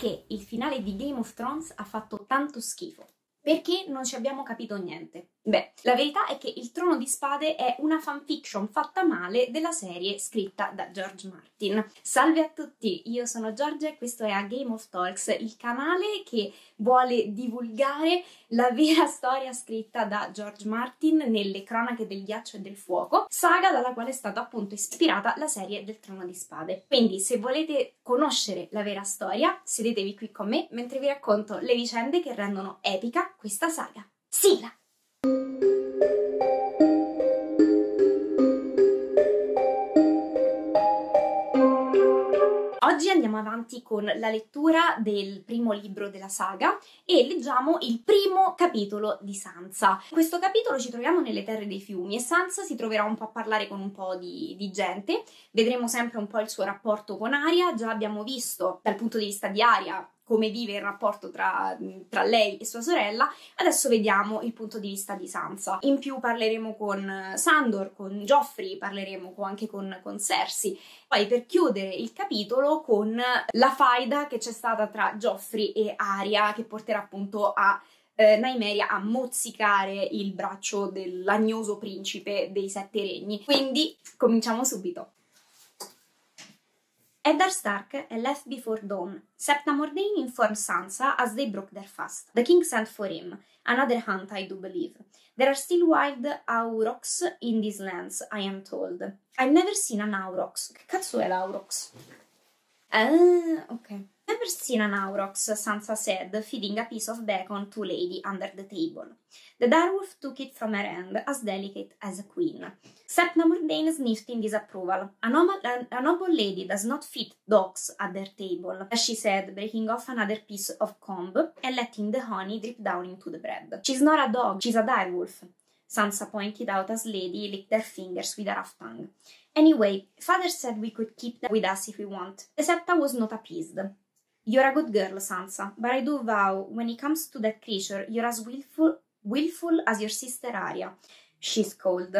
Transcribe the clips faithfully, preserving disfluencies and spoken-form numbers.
perché il finale di Game of Thrones ha fatto tanto schifo. Perché non ci abbiamo capito niente? Beh, la verità è che Il Trono di Spade è una fanfiction fatta male della serie scritta da George Martin. Salve a tutti, io sono Giorgia e questo è A Game of Talks, il canale che vuole divulgare la vera storia scritta da George Martin nelle cronache del ghiaccio e del fuoco, saga dalla quale è stata appunto ispirata la serie del Trono di Spade. Quindi se volete conoscere la vera storia, sedetevi qui con me mentre vi racconto le vicende che rendono epica questa saga. Sigla! Oggi andiamo avanti con la lettura del primo libro della saga e leggiamo il primo capitolo di Sansa. In questo capitolo ci troviamo nelle terre dei fiumi e Sansa si troverà un po' a parlare con un po' di, di gente. Vedremo sempre un po' il suo rapporto con Arya, già abbiamo visto dal punto di vista di Arya come vive il rapporto tra, tra lei e sua sorella, adesso vediamo il punto di vista di Sansa. In più parleremo con Sandor, con Joffrey, parleremo anche con, con Cersei, poi per chiudere il capitolo con la faida che c'è stata tra Joffrey e Arya, che porterà appunto a eh, Nymeria a mozzicare il braccio dell'agnoso principe dei Sette Regni. Quindi cominciamo subito. Eddard Stark è left before dawn. Septa Mordane informs Sansa as they broke their fast. The king sent for him. Another hunt, I do believe. There are still wild aurochs in these lands, I am told. I've never seen an aurochs. Che cazzo è l'aurochs? Ah, ok. Never seen an aurochs, Sansa said, feeding a piece of bacon to Lady under the table. The direwolf took it from her hand, as delicate as a queen. Septa Mordane sniffed in disapproval. A noble, a noble lady does not feed dogs at their table, as she said, breaking off another piece of comb and letting the honey drip down into the bread. She's not a dog, she's a direwolf, Sansa pointed out as Lady licked their fingers with a rough tongue. Anyway, father said we could keep them with us if we want. The Septa was not appeased. You're a good girl, Sansa, but I do vow, when it comes to that creature, you're as willful, willful as your sister Arya. She's cold.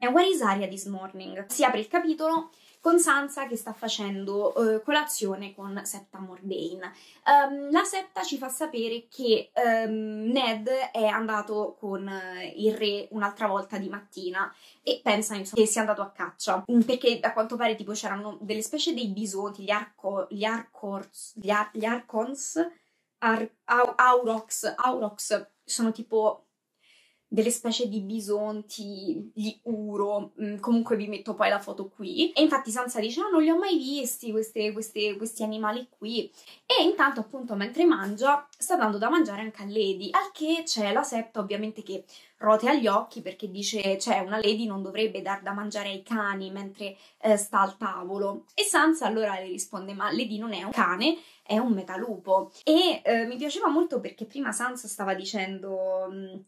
And where is Arya this morning? Si apre il capitolo con Sansa che sta facendo uh, colazione con Septa Mordane. Um, la Septa ci fa sapere che um, Ned è andato con uh, il re un'altra volta di mattina e pensa insomma, che sia andato a caccia, perché a quanto pare tipo c'erano delle specie dei bisonti, gli arco, gli arcors, gli, ar, gli arcons, ar, au, aurochs, aurochs sono tipo delle specie di bisonti, gli uro, comunque vi metto poi la foto qui. E infatti Sansa dice, oh, non li ho mai visti queste, queste, questi animali qui. E intanto appunto mentre mangia sta dando da mangiare anche a Lady, al che c'è la Septa ovviamente che rotea gli occhi perché dice, cioè una Lady non dovrebbe dar da mangiare ai cani mentre eh, sta al tavolo. E Sansa allora le risponde, ma Lady non è un cane, è un metalupo. E eh, mi piaceva molto perché prima Sansa stava dicendo... Mh,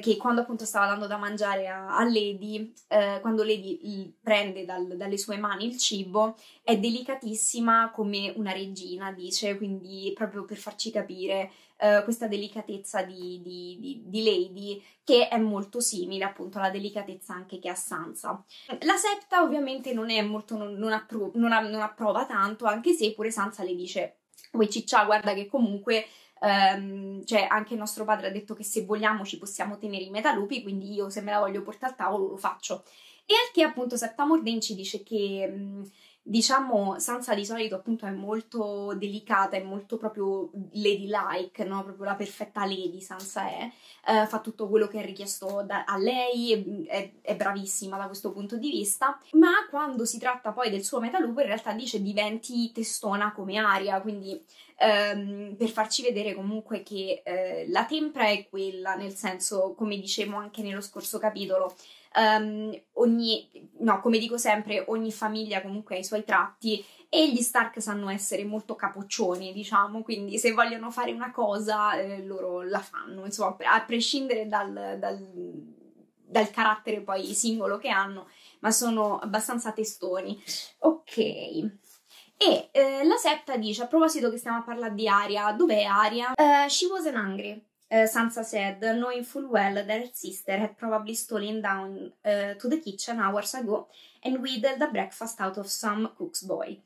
che quando appunto stava dando da mangiare a, a Lady, eh, quando Lady prende dal, dalle sue mani il cibo, è delicatissima come una regina, dice, quindi proprio per farci capire eh, questa delicatezza di, di, di, di Lady, che è molto simile appunto alla delicatezza anche che ha Sansa. La Septa ovviamente non è molto, non, non, appro non, ha, non approva tanto, anche se pure Sansa le dice, uè ciccia, guarda che comunque... Um, cioè anche nostro padre ha detto che se vogliamo ci possiamo tenere i metalupi, quindi io se me la voglio portare al tavolo lo faccio. E anche appunto Septa Mordane ci dice che um, diciamo Sansa di solito appunto è molto delicata, è molto proprio ladylike, no? Proprio la perfetta lady Sansa è, uh, fa tutto quello che è richiesto da, a lei, è, è bravissima da questo punto di vista, ma quando si tratta poi del suo metalupo in realtà dice diventi testona come Arya, quindi... Um, per farci vedere comunque che uh, la tempra è quella, nel senso, come dicevo anche nello scorso capitolo, um, ogni, no, come dico sempre, ogni famiglia comunque ha i suoi tratti e gli Stark sanno essere molto capoccioni, diciamo, quindi se vogliono fare una cosa eh, loro la fanno, insomma, a prescindere dal, dal, dal carattere poi singolo che hanno, ma sono abbastanza testoni. Ok... E eh, la Septa dice, a proposito che stiamo a parlare di Arya, dov'è Arya? Uh, she wasn't angry, uh, Sansa said, knowing full well that her sister had probably stolen down uh, to the kitchen hours ago and wheedled the breakfast out of some cook's boy.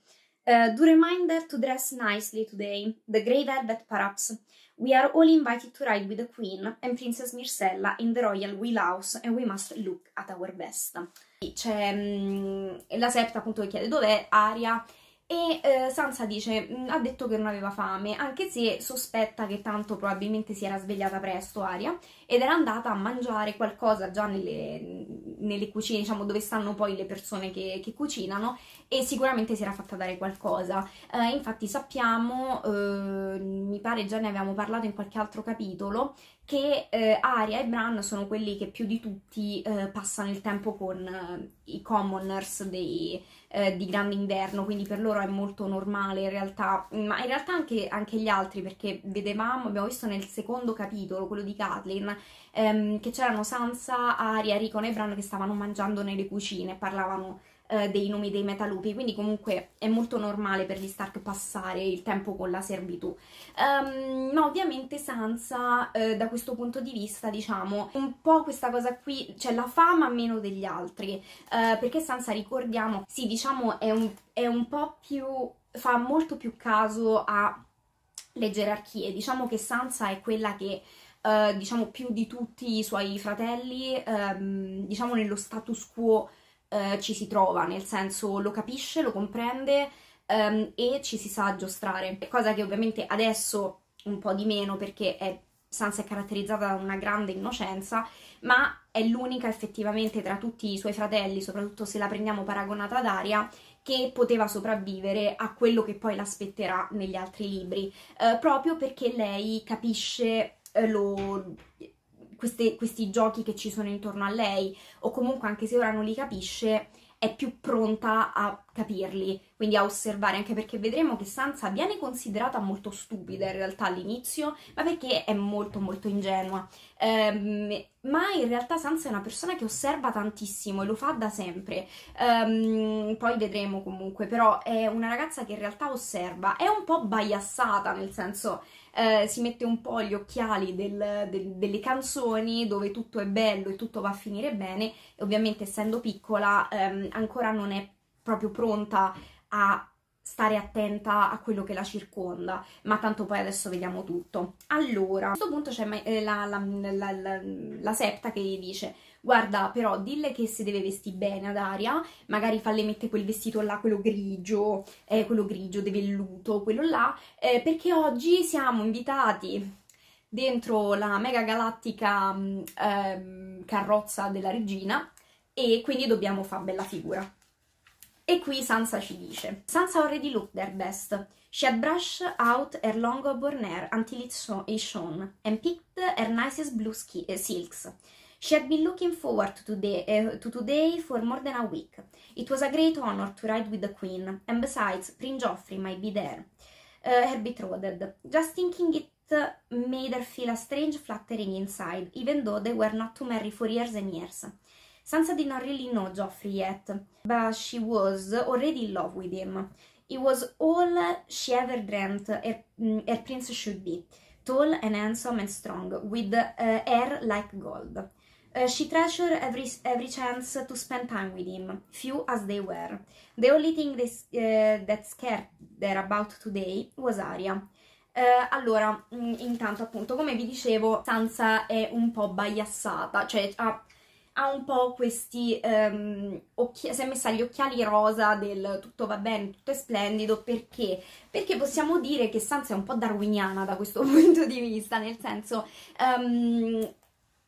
Uh, do reminder to dress nicely today, the grey velvet perhaps. We are all invited to ride with the Queen and Princess Myrcella in the Royal Wheelhouse and we must look at our best. C'è um, la Septa appunto che chiede dov'è Arya e uh, Sansa dice ha detto che non aveva fame, anche se sospetta che tanto probabilmente si era svegliata presto Arya ed era andata a mangiare qualcosa già nelle, nelle cucine, diciamo, dove stanno poi le persone che, che cucinano, e sicuramente si era fatta dare qualcosa. Uh, infatti sappiamo, uh, mi pare già ne avevamo parlato in qualche altro capitolo, che eh, Arya e Bran sono quelli che più di tutti eh, passano il tempo con eh, i commoners dei, eh, di Grande Inverno, quindi per loro è molto normale in realtà, ma in realtà anche, anche gli altri, perché vedevamo, abbiamo visto nel secondo capitolo, quello di Catelyn, ehm, che c'erano Sansa, Arya, Rickon e Bran che stavano mangiando nelle cucine, parlavano eh, dei nomi dei metalupi, quindi comunque è molto normale per gli Stark passare il tempo con la servitù. Um, ma ovviamente Sansa eh, da questo punto di vista, diciamo, un po' questa cosa qui, cioè la fama meno degli altri, eh, perché Sansa, ricordiamo, sì, diciamo è un, è un po' più, fa molto più caso alle gerarchie, diciamo che Sansa è quella che eh, diciamo più di tutti i suoi fratelli ehm, diciamo nello status quo eh, ci si trova, nel senso lo capisce, lo comprende Um, e ci si sa giostrare, cosa che ovviamente adesso un po' di meno perché è, Sansa è caratterizzata da una grande innocenza, ma è l'unica effettivamente tra tutti i suoi fratelli, soprattutto se la prendiamo paragonata ad Arya, che poteva sopravvivere a quello che poi l'aspetterà negli altri libri, uh, proprio perché lei capisce uh, lo... queste, questi giochi che ci sono intorno a lei, o comunque anche se ora non li capisce è più pronta a capirli, quindi a osservare, anche perché vedremo che Sansa viene considerata molto stupida in realtà all'inizio, ma perché è molto molto ingenua, um, ma in realtà Sansa è una persona che osserva tantissimo e lo fa da sempre, um, poi vedremo comunque, però è una ragazza che in realtà osserva, è un po' baiassata, nel senso uh, si mette un po' gli occhiali del, del, delle canzoni dove tutto è bello e tutto va a finire bene, e ovviamente essendo piccola um, ancora non è proprio pronta a stare attenta a quello che la circonda, ma tanto poi adesso vediamo tutto. Allora, a questo punto c'è la, la, la, la, la Septa che gli dice guarda, però dille che si deve vestire bene ad Arya, magari falle mettere quel vestito là, quello grigio, eh, quello grigio di velluto, quello là, eh, perché oggi siamo invitati dentro la mega galattica eh, carrozza della regina e quindi dobbiamo fare bella figura. E qui Sansa ci dice: Sansa already looked their best. She had brushed out her long auburn hair until it shone, and picked her nicest blue silks. She had been looking forward to today, uh, to today for more than a week. It was a great honor to ride with the Queen, and besides, Prince Joffrey might be there, uh, her betrothed. Just thinking it made her feel a strange fluttering inside, even though they were not to marry for years and years. Sansa did not really know Joffrey yet, but she was already in love with him. He was all she ever dreamt her, her prince should be, tall and handsome and strong, with uh, hair like gold. Uh, she treasured every, every chance to spend time with him, few as they were. The only thing this, uh, that scared her about today was Arya. Uh, allora, intanto appunto, come vi dicevo, Sansa è un po' baiassata, cioè ha... ha un po' questi, um, occhi- si è messa gli occhiali rosa del tutto va bene, tutto è splendido, perché? Perché possiamo dire che Sansa è un po' darwiniana da questo punto di vista, nel senso, um,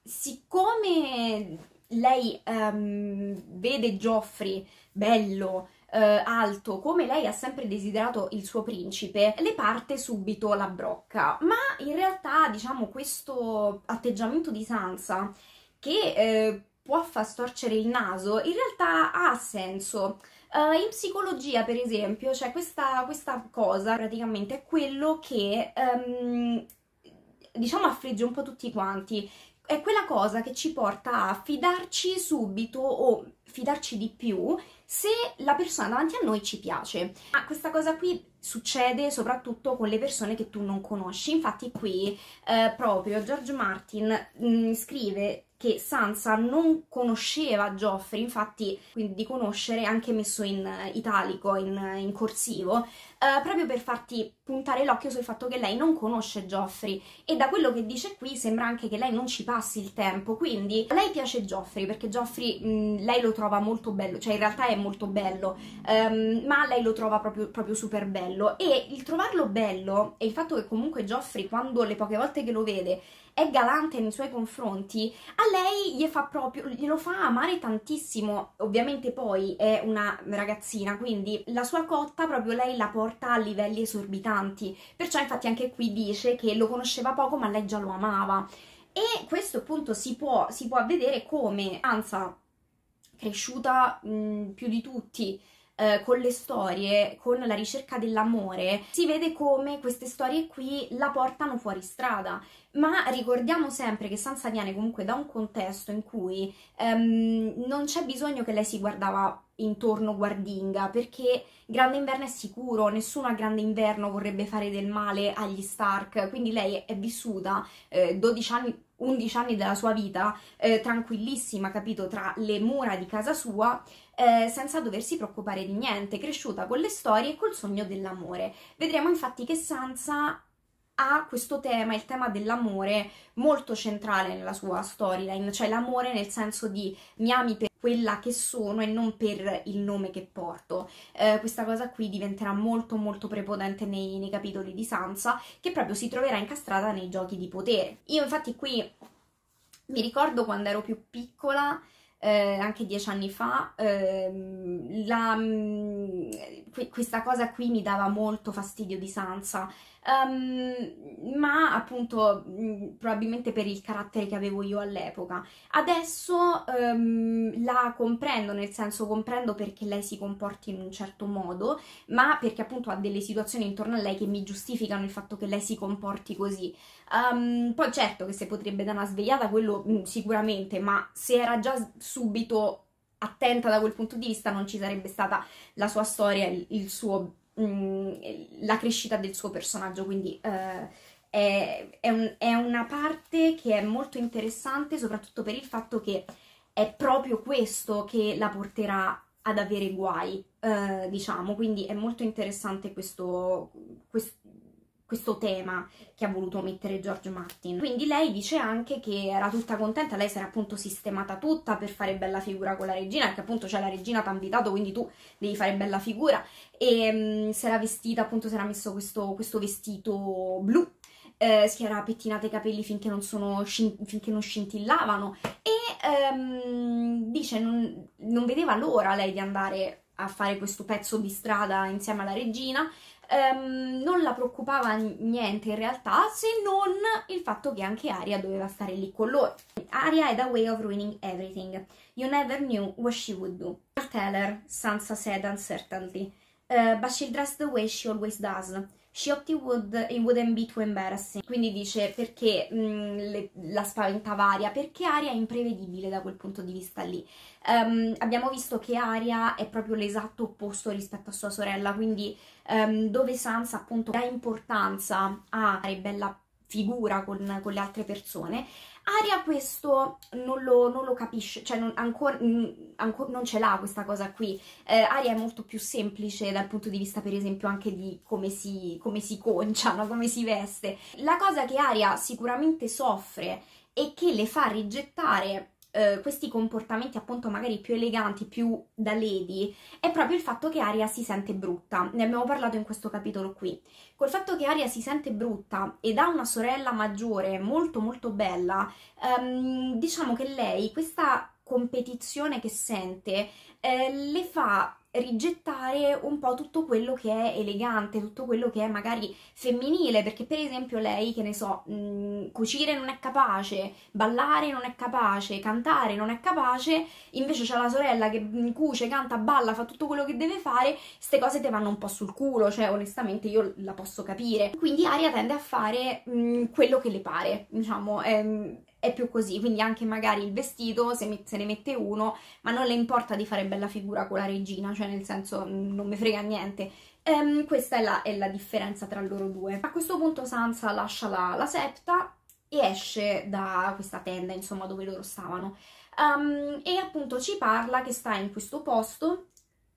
siccome lei um, vede Joffrey bello, Uh, alto, come lei ha sempre desiderato il suo principe, le parte subito la brocca, ma in realtà diciamo questo atteggiamento di Sansa, che uh, può far storcere il naso, in realtà ha senso. Uh, in psicologia per esempio c'è questa, questa cosa, praticamente è quello che um, diciamo affligge un po' tutti quanti, è quella cosa che ci porta a fidarci subito o fidarci di più se la persona davanti a noi ci piace. Ma ah, questa cosa qui succede soprattutto con le persone che tu non conosci, infatti qui eh, proprio George Martin mh, scrive che Sansa non conosceva Joffrey, infatti quindi di conoscere è anche messo in italico, in, in corsivo, eh, proprio per farti puntare l'occhio sul fatto che lei non conosce Joffrey, e da quello che dice qui sembra anche che lei non ci passi il tempo, quindi a lei piace Joffrey perché Joffrey mh, lei lo trova molto bello, cioè in realtà è molto bello, ehm, ma lei lo trova proprio, proprio super bello, e il trovarlo bello e il fatto che comunque Joffrey, quando le poche volte che lo vede è galante nei suoi confronti, a lei gli fa proprio, glielo fa amare tantissimo. Ovviamente poi è una ragazzina, quindi la sua cotta proprio lei la porta a livelli esorbitanti, perciò infatti anche qui dice che lo conosceva poco ma lei già lo amava, e questo appunto si può, si può vedere come Sansa, cresciuta mh, più di tutti con le storie, con la ricerca dell'amore, si vede come queste storie qui la portano fuori strada, ma ricordiamo sempre che Sansa viene comunque da un contesto in cui um, non c'è bisogno che lei si guardava intorno guardinga, perché Grande Inverno è sicuro, nessuno a Grande Inverno vorrebbe fare del male agli Stark, quindi lei è vissuta eh, dodici anni, undici anni della sua vita eh, tranquillissima, capito, tra le mura di casa sua, eh, senza doversi preoccupare di niente, cresciuta con le storie e col sogno dell'amore. Vedremo infatti che Sansa ha questo tema, il tema dell'amore, molto centrale nella sua storyline, cioè l'amore nel senso di mi ami per quella che sono e non per il nome che porto. Eh, questa cosa qui diventerà molto molto prepotente nei, nei capitoli di Sansa, che proprio si troverà incastrata nei giochi di potere. Io infatti qui mi ricordo quando ero più piccola, eh, anche dieci anni fa, eh, la, mh, questa cosa qui mi dava molto fastidio di Sansa, um, ma appunto mh, probabilmente per il carattere che avevo io all'epoca. Adesso um, la comprendo, nel senso comprendo perché lei si comporti in un certo modo, ma perché appunto ha delle situazioni intorno a lei che mi giustificano il fatto che lei si comporti così. Um, poi certo che se potrebbe dare una svegliata, quello mh, sicuramente, ma se era già subito attenta da quel punto di vista non ci sarebbe stata la sua storia, il, il suo, mh, la crescita del suo personaggio, quindi uh, è, è, un, è una parte che è molto interessante, soprattutto per il fatto che è proprio questo che la porterà ad avere guai, uh, diciamo, quindi è molto interessante questo, questo questo tema che ha voluto mettere George Martin. Quindi lei dice anche che era tutta contenta, lei si era appunto sistemata tutta per fare bella figura con la regina, perché appunto c'è, cioè, la regina ti ha invitato, quindi tu devi fare bella figura, e um, si era vestita, appunto si era messo questo, questo vestito blu, eh, si era pettinata i capelli finché non, sono, finché non scintillavano, e um, dice non, non vedeva l'ora lei di andare a fare questo pezzo di strada insieme alla regina. Um, non la preoccupava niente in realtà, se non il fatto che anche Arya doveva stare lì con loro. Arya had a way of ruining everything. You never knew what she would do. I'll tell her, Sansa said uncertainly. Uh, but she'll dress the way she always does. She hoped it, would, it wouldn't be too embarrassing. Quindi dice perché mh, le, la spaventava Arya, perché Arya è imprevedibile da quel punto di vista lì. Um, abbiamo visto che Arya è proprio l'esatto opposto rispetto a sua sorella, quindi um, dove Sansa appunto dà importanza a fare bella figura con, con le altre persone, Arya questo non lo, non lo capisce, cioè non, ancora, mh, ancora non ce l'ha questa cosa qui. Eh, Arya è molto più semplice dal punto di vista per esempio anche di come si, come si concia, no? Come si veste. La cosa che Arya sicuramente soffre e che le fa rigettare eh, questi comportamenti appunto magari più eleganti, più da lady, è proprio il fatto che Arya si sente brutta. Ne abbiamo parlato in questo capitolo qui. Col fatto che Arya si sente brutta ed ha una sorella maggiore molto molto bella, ehm, diciamo che lei questa competizione che sente eh, le fa rigettare un po' tutto quello che è elegante, tutto quello che è magari femminile, perché per esempio lei, che ne so, mh, cucire non è capace, ballare non è capace, cantare non è capace, invece c'è la sorella che cuce, canta, balla, fa tutto quello che deve fare, queste cose te vanno un po' sul culo, cioè onestamente io la posso capire. Quindi Arya tende a fare mh, quello che le pare, diciamo, ehm, è più così, quindi anche magari il vestito se, me, se ne mette uno, ma non le importa di fare bella figura con la regina, cioè nel senso non mi frega niente. Ehm, questa è la, è la differenza tra loro due. A questo punto Sansa lascia la, la septa e esce da questa tenda, insomma, dove loro stavano. Um, e appunto ci parla che sta in questo posto,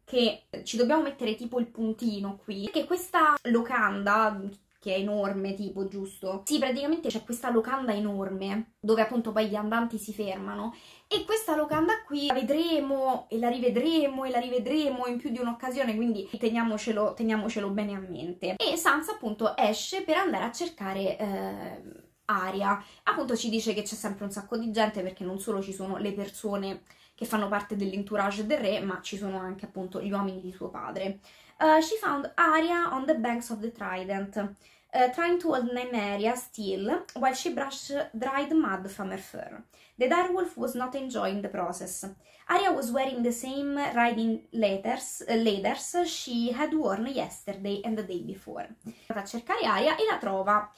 che ci dobbiamo mettere tipo il puntino qui, perché questa locanda, che è enorme tipo, giusto? Sì, praticamente c'è questa locanda enorme, dove appunto poi gli andanti si fermano, e questa locanda qui la vedremo e la rivedremo e la rivedremo in più di un'occasione, quindi teniamocelo, teniamocelo bene a mente. E Sansa appunto esce per andare a cercare... Eh... Aria, appunto ci dice che c'è sempre un sacco di gente, perché non solo ci sono le persone che fanno parte dell'entourage del re, ma ci sono anche appunto gli uomini di suo padre. Uh, she found Aria on the banks of the Trident, uh, trying to hold Nymeria still while she brushed dried mud from her fur. The direwolf was not enjoying the process. Aria was wearing the same riding leathers, uh, leathers she had worn yesterday and the day before. Va a cercare Aria e la trova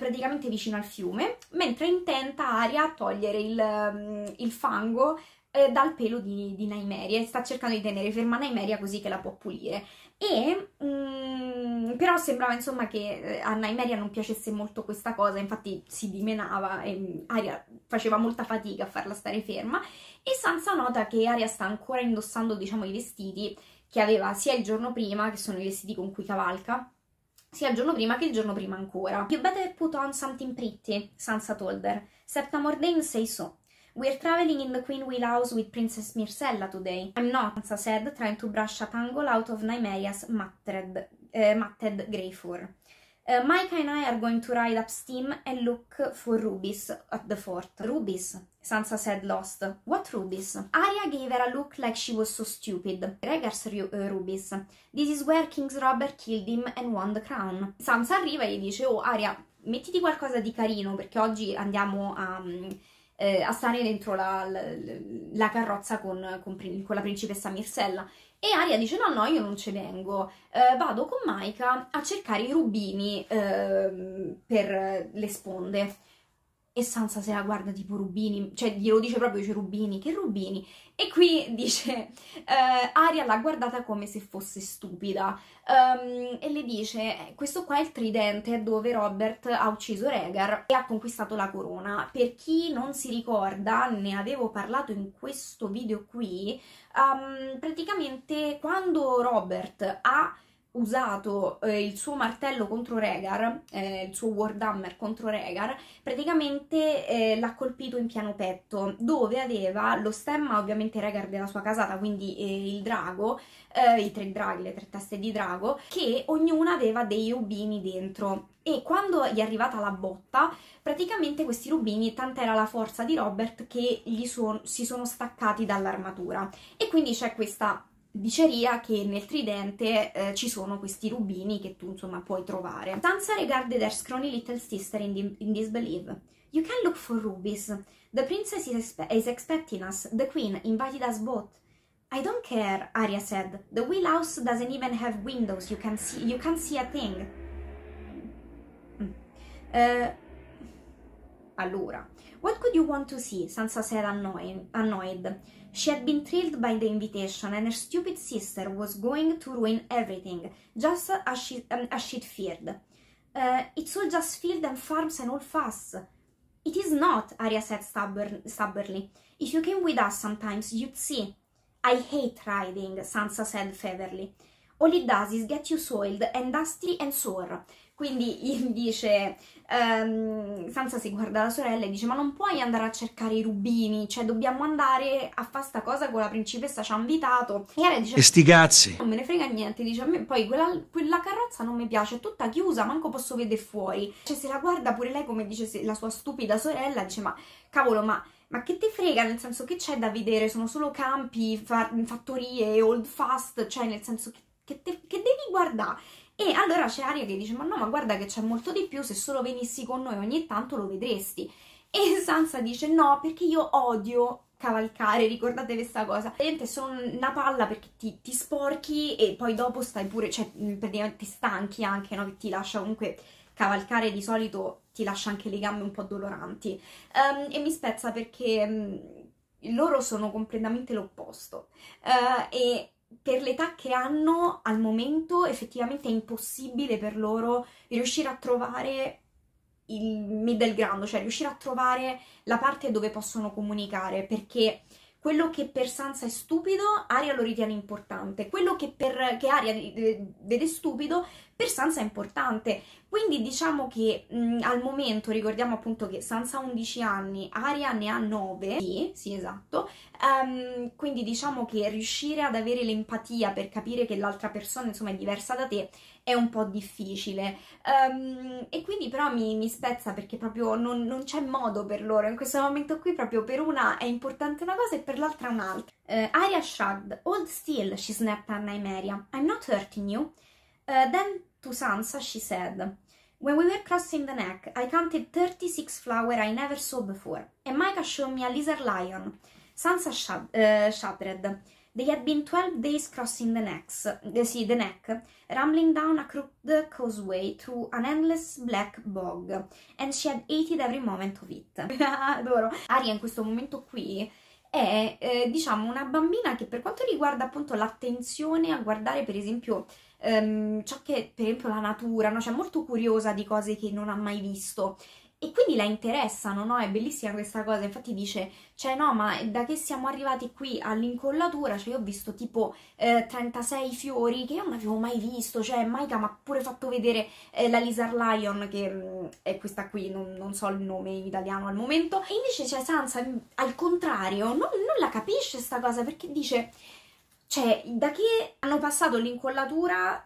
praticamente vicino al fiume, mentre intenta Aria a togliere il, il fango eh, dal pelo di, di Nymeria, e sta cercando di tenere ferma Nymeria così che la può pulire. E mm, però sembrava insomma che a Nymeria non piacesse molto questa cosa, infatti si dimenava e Aria faceva molta fatica a farla stare ferma, e Sansa nota che Aria sta ancora indossando, diciamo, i vestiti che aveva sia il giorno prima, che sono i vestiti con cui cavalca, sia il giorno prima che il giorno prima ancora. You better put on something pretty, Sansa told her. Septa Mordane says so. We're traveling in the Queen Wheel House with Princess Myrcella today. I'm not, Sansa said, trying to brush a tangle out of Nymeria's matted, uh, matted grey fur. Uh, Mycah and I are going to ride up steam and look for rubies at the fort. Rubies, Sansa said lost. What rubies? Arya gave her a look like she was so stupid. Rhaegar's ru uh, rubies. This is where King's Robert killed him and won the crown. Sansa arriva e gli dice, oh Arya, mettiti qualcosa di carino, perché oggi andiamo a, um, eh, a stare dentro la, la, la carrozza con, con, con la principessa Myrcella. E Aria dice no, no, io non ce vengo, eh, vado con Mycah a cercare i rubini eh, per le sponde. E Sansa se la guarda tipo rubini, cioè glielo dice proprio, dice rubini, che rubini? E qui dice, eh, Aria l'ha guardata come se fosse stupida um, e le dice, questo qua è il tridente dove Robert ha ucciso Rhaegar e ha conquistato la corona. Per chi non si ricorda, ne avevo parlato in questo video qui, um, praticamente quando Robert ha usato eh, il suo martello contro Rhaegar, eh, il suo warhammer contro Rhaegar, praticamente eh, l'ha colpito in pieno petto, dove aveva lo stemma ovviamente Rhaegar della sua casata, quindi eh, il drago, eh, i tre draghi, le tre teste di drago, che ognuna aveva dei rubini dentro. E quando gli è arrivata la botta, praticamente questi rubini, tant'era la forza di Robert che gli son, si sono staccati dall'armatura, e quindi c'è questa diceria che nel tridente eh, ci sono questi rubini che tu insomma puoi trovare. Sansa regarded her scrawny little sister in, di in disbelief. You can look for rubies. The princess is, expe is expecting us. The queen invited us both. I don't care, Arya said. The wheel house doesn't even have windows. You can see, you can't see a thing. Mm. Uh, allora. What could you want to see? Sansa said, annoyed. annoyed. She had been thrilled by the invitation, and her stupid sister was going to ruin everything, just as, she, um, as she'd feared. Uh, it's all just field and farms and all fuss. It is not, Arya said stubborn, stubbornly. If you came with us sometimes, you'd see. I hate riding, Sansa said feverishly. All it does is get you soiled and dusty and sore. Quindi dice, um, Sansa si guarda la sorella e dice, ma non puoi andare a cercare i rubini, cioè dobbiamo andare a fare sta cosa con la principessa, ci ha invitato. E Aria dice, e sti cazzi, non me ne frega niente, dice, a me poi quella, quella carrozza non mi piace, è tutta chiusa, manco posso vedere fuori. Cioè se la guarda pure lei, come dice la sua stupida sorella, dice, ma cavolo, ma... ma che te frega, nel senso che c'è da vedere, sono solo campi, fa fattorie, old fast, cioè nel senso che, che, te, che devi guardare. E allora c'è Aria che dice, ma no, ma guarda che c'è molto di più, se solo venissi con noi ogni tanto lo vedresti. E Sansa dice, no, perché io odio cavalcare, ricordate questa cosa. Niente, sono una palla perché ti, ti sporchi e poi dopo stai pure, cioè praticamente ti stanchi anche, no, che ti lascia comunque cavalcare, di solito ti lascia anche le gambe un po' doloranti. Um, e mi spezza perché um, loro sono completamente l'opposto. Uh, e... per l'età che hanno al momento effettivamente è impossibile per loro riuscire a trovare il middle ground, cioè riuscire a trovare la parte dove possono comunicare, perché quello che per Sansa è stupido, Arya lo ritiene importante, quello che, per, che Arya vede stupido, per Sansa è importante. Quindi diciamo che mh, al momento, ricordiamo appunto che Sansa ha undici anni, Arya ne ha nove, sì, sì esatto, um, quindi diciamo che riuscire ad avere l'empatia per capire che l'altra persona insomma è diversa da te è un po' difficile, um, e quindi però mi, mi spezza perché proprio non, non c'è modo per loro in questo momento qui, proprio per una è importante una cosa e per l'altra un'altra. uh, Arya shrugged. "Hold still," she snapped at Nymeria. "I'm not hurting you." Uh, then to Sansa she said, "When we were crossing the neck, I counted thirty-six flowers I never saw before, and Mycah showed me a lizard lion." Sansa shuddered. They had been twelve days crossing the necks, the, see, the neck, rumbling down a crooked causeway through an endless black bog, and she had hated every moment of it. Adoro. Arya in questo momento qui è, eh, diciamo, una bambina che per quanto riguarda appunto l'attenzione a guardare, per esempio, ehm, ciò che, per esempio, la natura, no? Cioè molto curiosa di cose che non ha mai visto. E quindi la interessano, no? È bellissima questa cosa, infatti dice, cioè no, ma da che siamo arrivati qui all'incollatura, cioè io ho visto tipo eh, trentasei fiori che io non avevo mai visto, cioè Mycah mi ha pure fatto vedere eh, la Lizard Lion, che mh, è questa qui, non, non so il nome in italiano al momento. E invece c'è cioè, Sansa, al contrario, non, non la capisce sta cosa, perché dice, cioè, da che hanno passato l'incollatura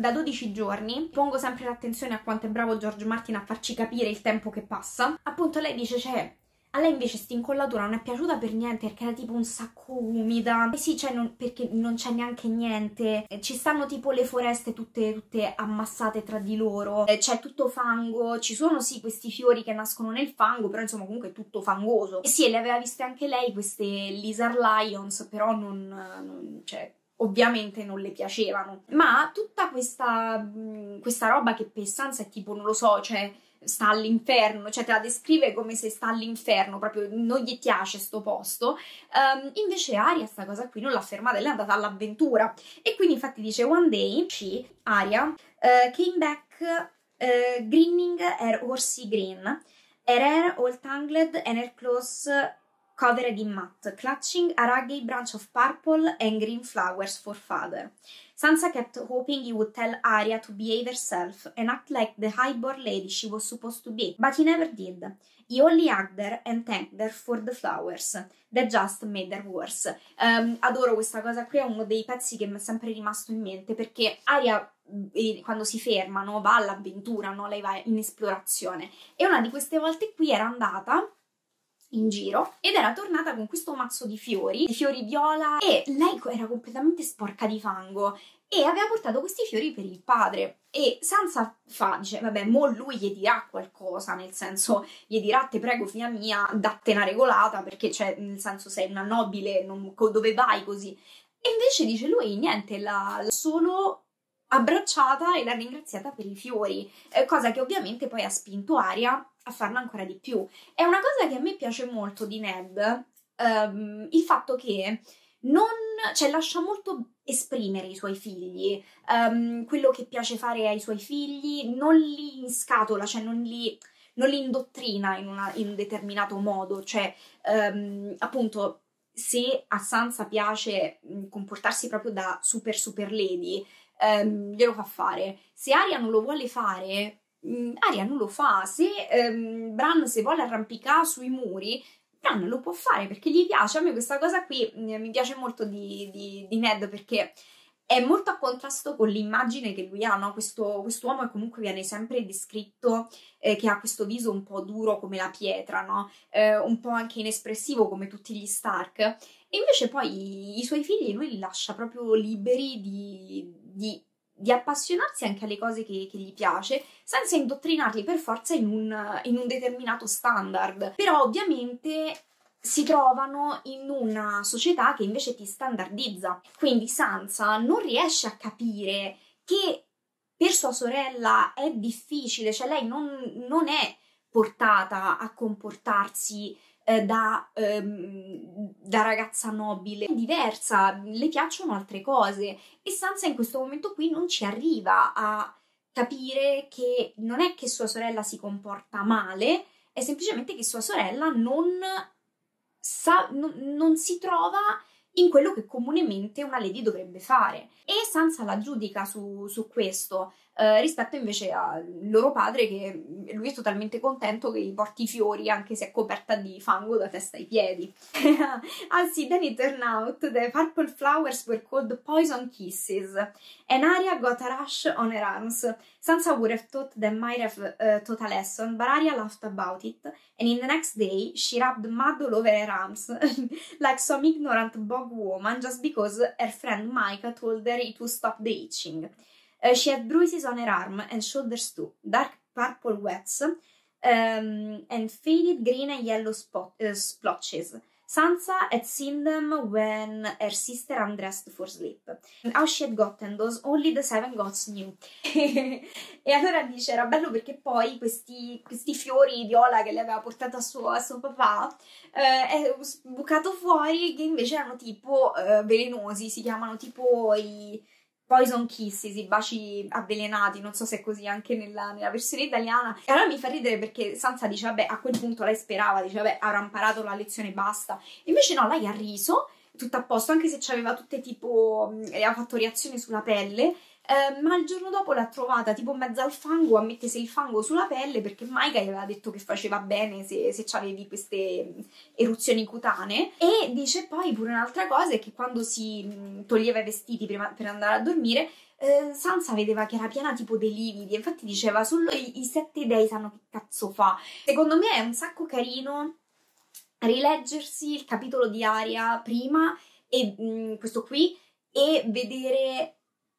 da dodici giorni, pongo sempre l'attenzione a quanto è bravo George Martin a farci capire il tempo che passa, appunto lei dice, cioè, a lei invece st'incollatura non è piaciuta per niente perché era tipo un sacco umida, e sì, cioè, non, perché non c'è neanche niente, ci stanno tipo le foreste tutte, tutte ammassate tra di loro, c'è tutto fango, ci sono sì questi fiori che nascono nel fango, però insomma comunque è tutto fangoso. E sì, le aveva viste anche lei queste Lizard Lions, però non, non cioè, ovviamente non le piacevano. Ma tutta questa, questa roba che per Sansa è tipo, non lo so, cioè, sta all'inferno, cioè te la descrive come se sta all'inferno, proprio non gli piace sto posto. Um, invece Arya sta cosa qui non l'ha fermata, lei è andata all'avventura. E quindi infatti dice, one day she, Arya, uh, came back uh, grinning her horsey green, her hair all tangled and her clothes covered in mud, clutching a ragged branch of purple and green flowers for father. Sansa kept hoping he would tell Arya to behave herself and act like the high-born lady she was supposed to be, but he never did. He only hugged her and thanked her for the flowers. That just made her worse. Um, adoro questa cosa qui, è uno dei pezzi che mi è sempre rimasto in mente, perché Arya, quando si ferma, no, va all'avventura, no? Lei va in esplorazione. E una di queste volte qui era andata in giro ed era tornata con questo mazzo di fiori, di fiori viola, e lei era completamente sporca di fango e aveva portato questi fiori per il padre. E Sansa fa, dice, vabbè, mo lui gli dirà qualcosa, nel senso, gli dirà, te prego figlia mia, dattene una regolata, perché cioè, nel senso, sei una nobile, non, dove vai così? E invece dice lui, niente, la, la solo abbracciata e l'ha ringraziata per i fiori, eh, cosa che ovviamente poi ha spinto Arya a farne ancora di più. È una cosa che a me piace molto di Ned, um, il fatto che non, cioè, lascia molto esprimere i suoi figli, um, quello che piace fare ai suoi figli, non li inscatola, cioè non li, non li indottrina in, una, in un determinato modo, cioè um, appunto, se a Sansa piace comportarsi proprio da super super lady, um, glielo fa fare. Se Arya non lo vuole fare, Arya non lo fa. Se ehm, Bran se vuole arrampicare sui muri, Bran lo può fare perché gli piace. A me questa cosa qui mi piace molto di, di, di Ned, perché è molto a contrasto con l'immagine che lui ha, no? Questo quest'uomo che comunque viene sempre descritto, eh, che ha questo viso un po' duro come la pietra, no? Eh, un po' anche inespressivo come tutti gli Stark, e invece poi i, i suoi figli lui li lascia proprio liberi di... di di appassionarsi anche alle cose che, che gli piace, senza indottrinarli per forza in un, in un determinato standard. Però ovviamente si trovano in una società che invece ti standardizza, quindi Sansa non riesce a capire che per sua sorella è difficile, cioè lei non, non è portata a comportarsi Da, ehm, da ragazza nobile, è diversa, le piacciono altre cose, e Sansa in questo momento qui non ci arriva a capire che non è che sua sorella si comporta male, è semplicemente che sua sorella non, sa, non, non si trova in quello che comunemente una Lady dovrebbe fare. E Sansa la giudica su, su questo, eh, rispetto invece al loro padre, che lui è totalmente contento che gli porti i fiori anche se è coperta di fango da testa ai piedi. Ah sì, then it turned out the purple flowers were called poison kisses and Arya got a rash on her arms. Sansa would have thought they might have uh, taught a lesson, but Arya laughed about it and in the next day she rubbed mud all over her arms like some ignorant bog woman just because her friend Mycah told her to stop the itching. Uh, she had bruises on her arm and shoulders too, dark purple wets, um, and faded green and yellow spot, uh, splotches. Sansa had seen them when her sister undressed for sleep. How she had gotten those, only the seven gods knew. E allora dice, era bello perché poi questi, questi fiori di Ola che le aveva portato a suo, a suo papà eh, è bucato fuori, che invece erano tipo eh, velenosi, si chiamano tipo i poison kisses, i baci avvelenati, non so se è così anche nella, nella versione italiana. E allora mi fa ridere perché Sansa dice, vabbè, a quel punto lei sperava, dice, vabbè, avrà imparato la lezione, basta. Invece no, lei ha riso, tutto a posto, anche se c'aveva tutte tipo, aveva fatto reazioni sulla pelle, eh, ma il giorno dopo l'ha trovata tipo in mezzo al fango a mettersi il fango sulla pelle perché Mycah gli aveva detto che faceva bene se, se c'avevi queste eruzioni cutanee. E dice poi pure un'altra cosa, è che quando si toglieva i vestiti prima, per andare a dormire, eh, Sansa vedeva che era piena tipo dei lividi, infatti diceva solo i, i sette dei sanno che cazzo fa. Secondo me è un sacco carino rileggersi il capitolo di Arya prima e mh, questo qui, e vedere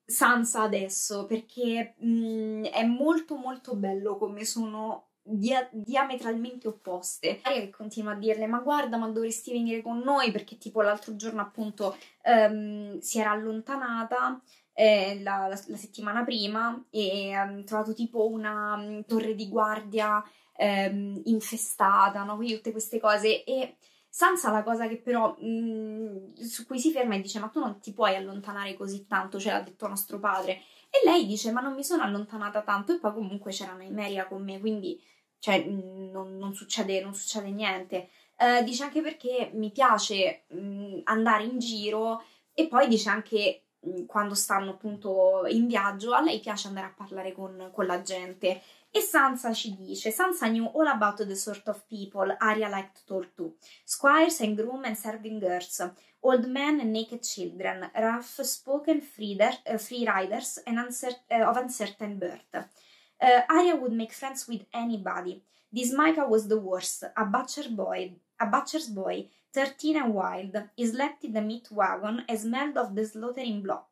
Sansa adesso, perché mh, è molto molto bello come sono dia diametralmente opposte. Arya che continua a dirle, ma guarda, ma dovresti venire con noi, perché tipo l'altro giorno appunto um, si era allontanata eh, la, la, la settimana prima e ha um, trovato tipo una um, torre di guardia Um, infestata, no? Quindi tutte queste cose. E Sansa la cosa che però mh, su cui si ferma e dice, ma tu non ti puoi allontanare così tanto, ce l'ha detto nostro padre. E lei dice, ma non mi sono allontanata tanto, e poi comunque c'era Nymeria con me, quindi cioè, mh, non, non, succede, non succede niente. Uh, dice anche perché mi piace mh, andare in giro, e poi dice anche mh, quando stanno appunto in viaggio, a lei piace andare a parlare con, con la gente. E Sansa ci dice, Sansa knew all about the sort of people Arya liked to talk to. Squires and groom and serving girls, old men and naked children, rough-spoken free, uh, free riders and uncer uh, of uncertain birth. Uh, Arya would make friends with anybody. This Mycah was the worst, a butcher boy, a butcher's boy, thirteen and wild. He slept in the meat wagon and smelled of the slaughtering block.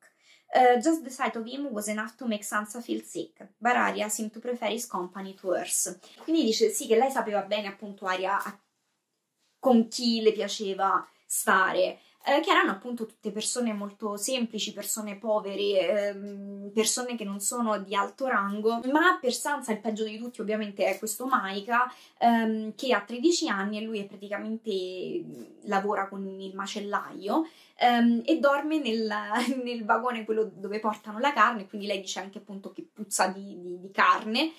Uh, just the sight of him was enough to make Sansa feel sick, but Arya seemed to prefer his company to hers. Quindi dice sì, che lei sapeva bene appunto Arya con chi le piaceva stare, eh, che erano appunto tutte persone molto semplici, persone povere, ehm, persone che non sono di alto rango. Ma per Sansa il peggio di tutti ovviamente è questo Mycah, ehm, che ha tredici anni e lui è praticamente lavora con il macellaio, Um, e dorme nel, nel vagone, quello dove portano la carne, quindi lei dice anche appunto che puzza di, di, di carne,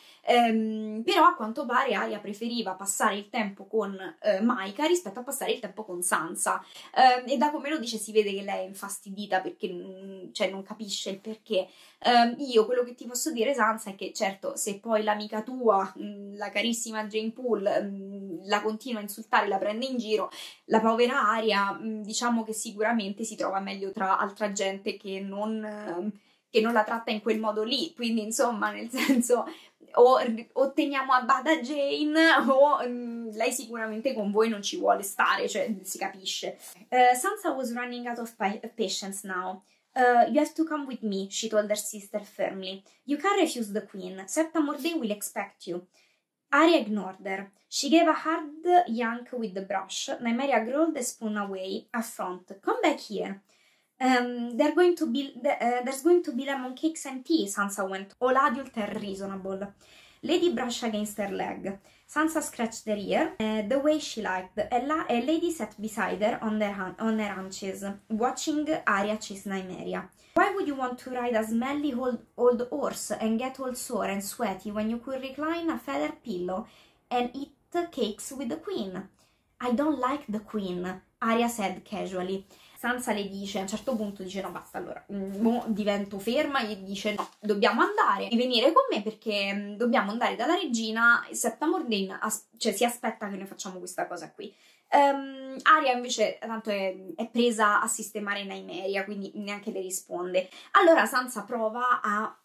um, però a quanto pare Arya preferiva passare il tempo con uh, Mycah rispetto a passare il tempo con Sansa, um, e da come lo dice si vede che lei è infastidita perché cioè, non capisce il perché. Um, io quello che ti posso dire, Sansa, è che certo, se poi l'amica tua, mh, la carissima Jane Poole, mh, la continua a insultare, la prende in giro, la povera Arya mh, diciamo che sicuramente si trova meglio tra altra gente che non, che non la tratta in quel modo lì. Quindi insomma, nel senso, o, o teniamo a bada Jane o mh, lei sicuramente con voi non ci vuole stare, cioè si capisce. uh, Sansa was running out of patience now. Uh, you have to come with me, she told her sister firmly. You can't refuse the queen, Septa Mordane will expect you. Arya ignored her. She gave a hard yank with the brush. Nymeria growled the spoon away, affront. Come back here. Um, they're going to be, uh, there's going to be lemon cakes and tea, Sansa went. All adult and reasonable. Lady Brush Against Her Leg, Sansa Scratched Her Ear, uh, The Way She Liked, e la uh, Lady Sat Beside Her on, their on Her Haunches, Watching Arya Chase Nymeria. Why would you want to ride a smelly old, old horse and get all sore and sweaty when you could recline a feather pillow and eat cakes with the Queen? I don't like the Queen, Arya said casually. Sansa le dice, a un certo punto dice no basta, allora boh, divento ferma, e dice no, dobbiamo andare e venire con me perché dobbiamo andare dalla regina. Septa Mordane, cioè, si aspetta che noi facciamo questa cosa qui. Um, Arya invece tanto è, è presa a sistemare Nymeria, quindi neanche le risponde. Allora Sansa prova a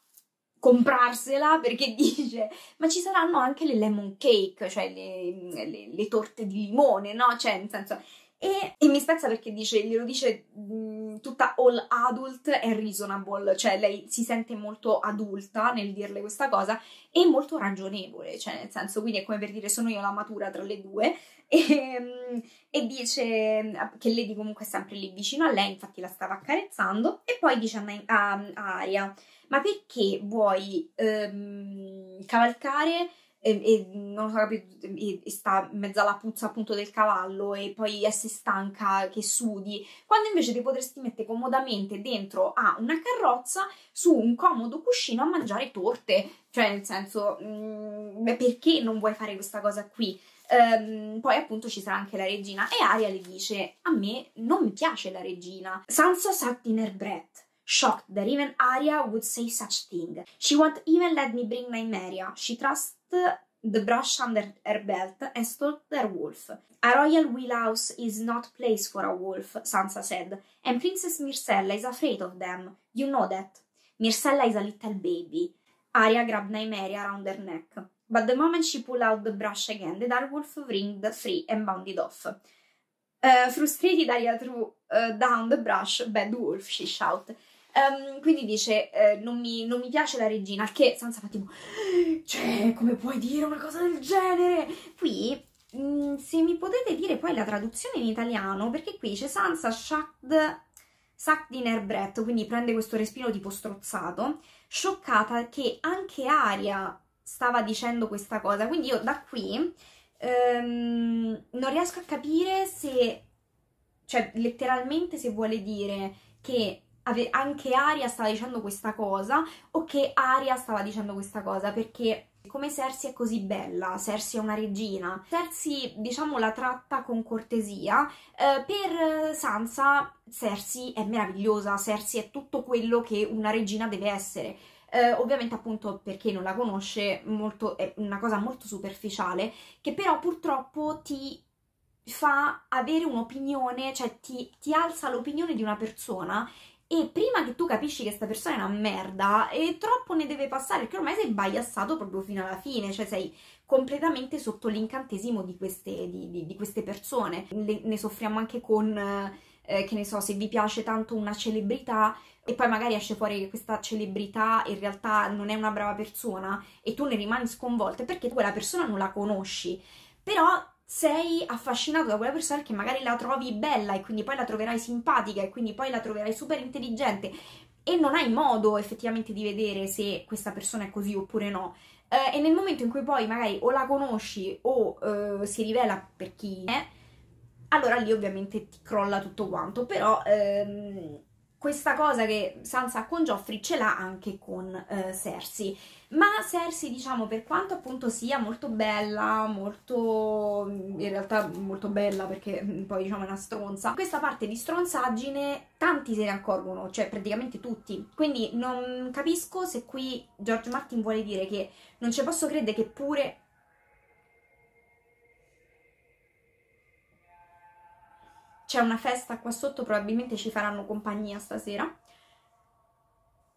comprarsela perché dice ma ci saranno anche le lemon cake, cioè le, le, le torte di limone, no? Cioè nel senso... E, e mi spezza perché dice, glielo dice mh, tutta all adult and reasonable, cioè lei si sente molto adulta nel dirle questa cosa e molto ragionevole, cioè nel senso, quindi è come per dire sono io la matura tra le due, e, mh, e dice che Lady comunque è sempre lì vicino a lei, infatti la stava accarezzando, e poi dice a, me, a, a Arya ma perché vuoi ehm, cavalcare... E, e non so capito, e, e sta in mezzo alla puzza appunto del cavallo e poi essere stanca che sudi, quando invece ti potresti mettere comodamente dentro a una carrozza su un comodo cuscino a mangiare torte, cioè nel senso mh, perché non vuoi fare questa cosa qui? Ehm, poi appunto ci sarà anche la regina e Arya le dice a me non mi piace la regina. Sansa sucked in her breath, shocked that even Arya would say such thing. She won't even let me bring Nymeria. She trusts the brush under her belt and stalked their wolf. A royal wheelhouse is not place for a wolf, Sansa said, and Princess Myrcella is afraid of them. You know that. Myrcella is a little baby. Arya grabbed Nymeria round her neck, but the moment she pulled out the brush again, the dark wolf wriggled free and bounded off. Uh, frustrated, Arya threw uh, down the brush. Bad wolf, she shouted. Um, quindi dice eh, non, mi, non mi piace la regina, che Sansa fa tipo cioè come puoi dire una cosa del genere? Qui mh, se mi potete dire poi la traduzione in italiano, perché qui c'è Sansa shocked, sucked in her breath, quindi prende questo respiro tipo strozzato, scioccata che anche Arya stava dicendo questa cosa, quindi io da qui um, non riesco a capire se, cioè letteralmente se vuole dire che anche Arya stava dicendo questa cosa o che Arya stava dicendo questa cosa, perché come Cersei è così bella, Cersei è una regina, Cersei diciamo la tratta con cortesia, eh, per Sansa Cersei è meravigliosa, Cersei è tutto quello che una regina deve essere. Eh, ovviamente appunto perché non la conosce molto, è una cosa molto superficiale che però purtroppo ti fa avere un'opinione, cioè ti, ti alza l'opinione di una persona. E prima che tu capisci che questa persona è una merda, e troppo ne deve passare, perché ormai sei biassato proprio fino alla fine, cioè sei completamente sotto l'incantesimo di queste, di, di, di queste persone. Le, ne soffriamo anche con, eh, che ne so, se vi piace tanto una celebrità e poi magari esce fuori che questa celebrità in realtà non è una brava persona e tu ne rimani sconvolta perché tu quella persona non la conosci, però... sei affascinato da quella persona che magari la trovi bella e quindi poi la troverai simpatica e quindi poi la troverai super intelligente e non hai modo effettivamente di vedere se questa persona è così oppure no. Eh, e nel momento in cui poi magari o la conosci o eh, si rivela per chi è, allora lì ovviamente ti crolla tutto quanto. Però ehm, questa cosa che Sansa ha con Joffrey ce l'ha anche con eh, Cersei. Ma Cersei, diciamo, per quanto appunto sia molto bella, molto, in realtà molto bella perché poi diciamo è una stronza, questa parte di stronzaggine tanti se ne accorgono, cioè praticamente tutti. Quindi non capisco se qui George Martin vuole dire che non ci posso credere che pure... c'è una festa qua sotto, probabilmente ci faranno compagnia stasera.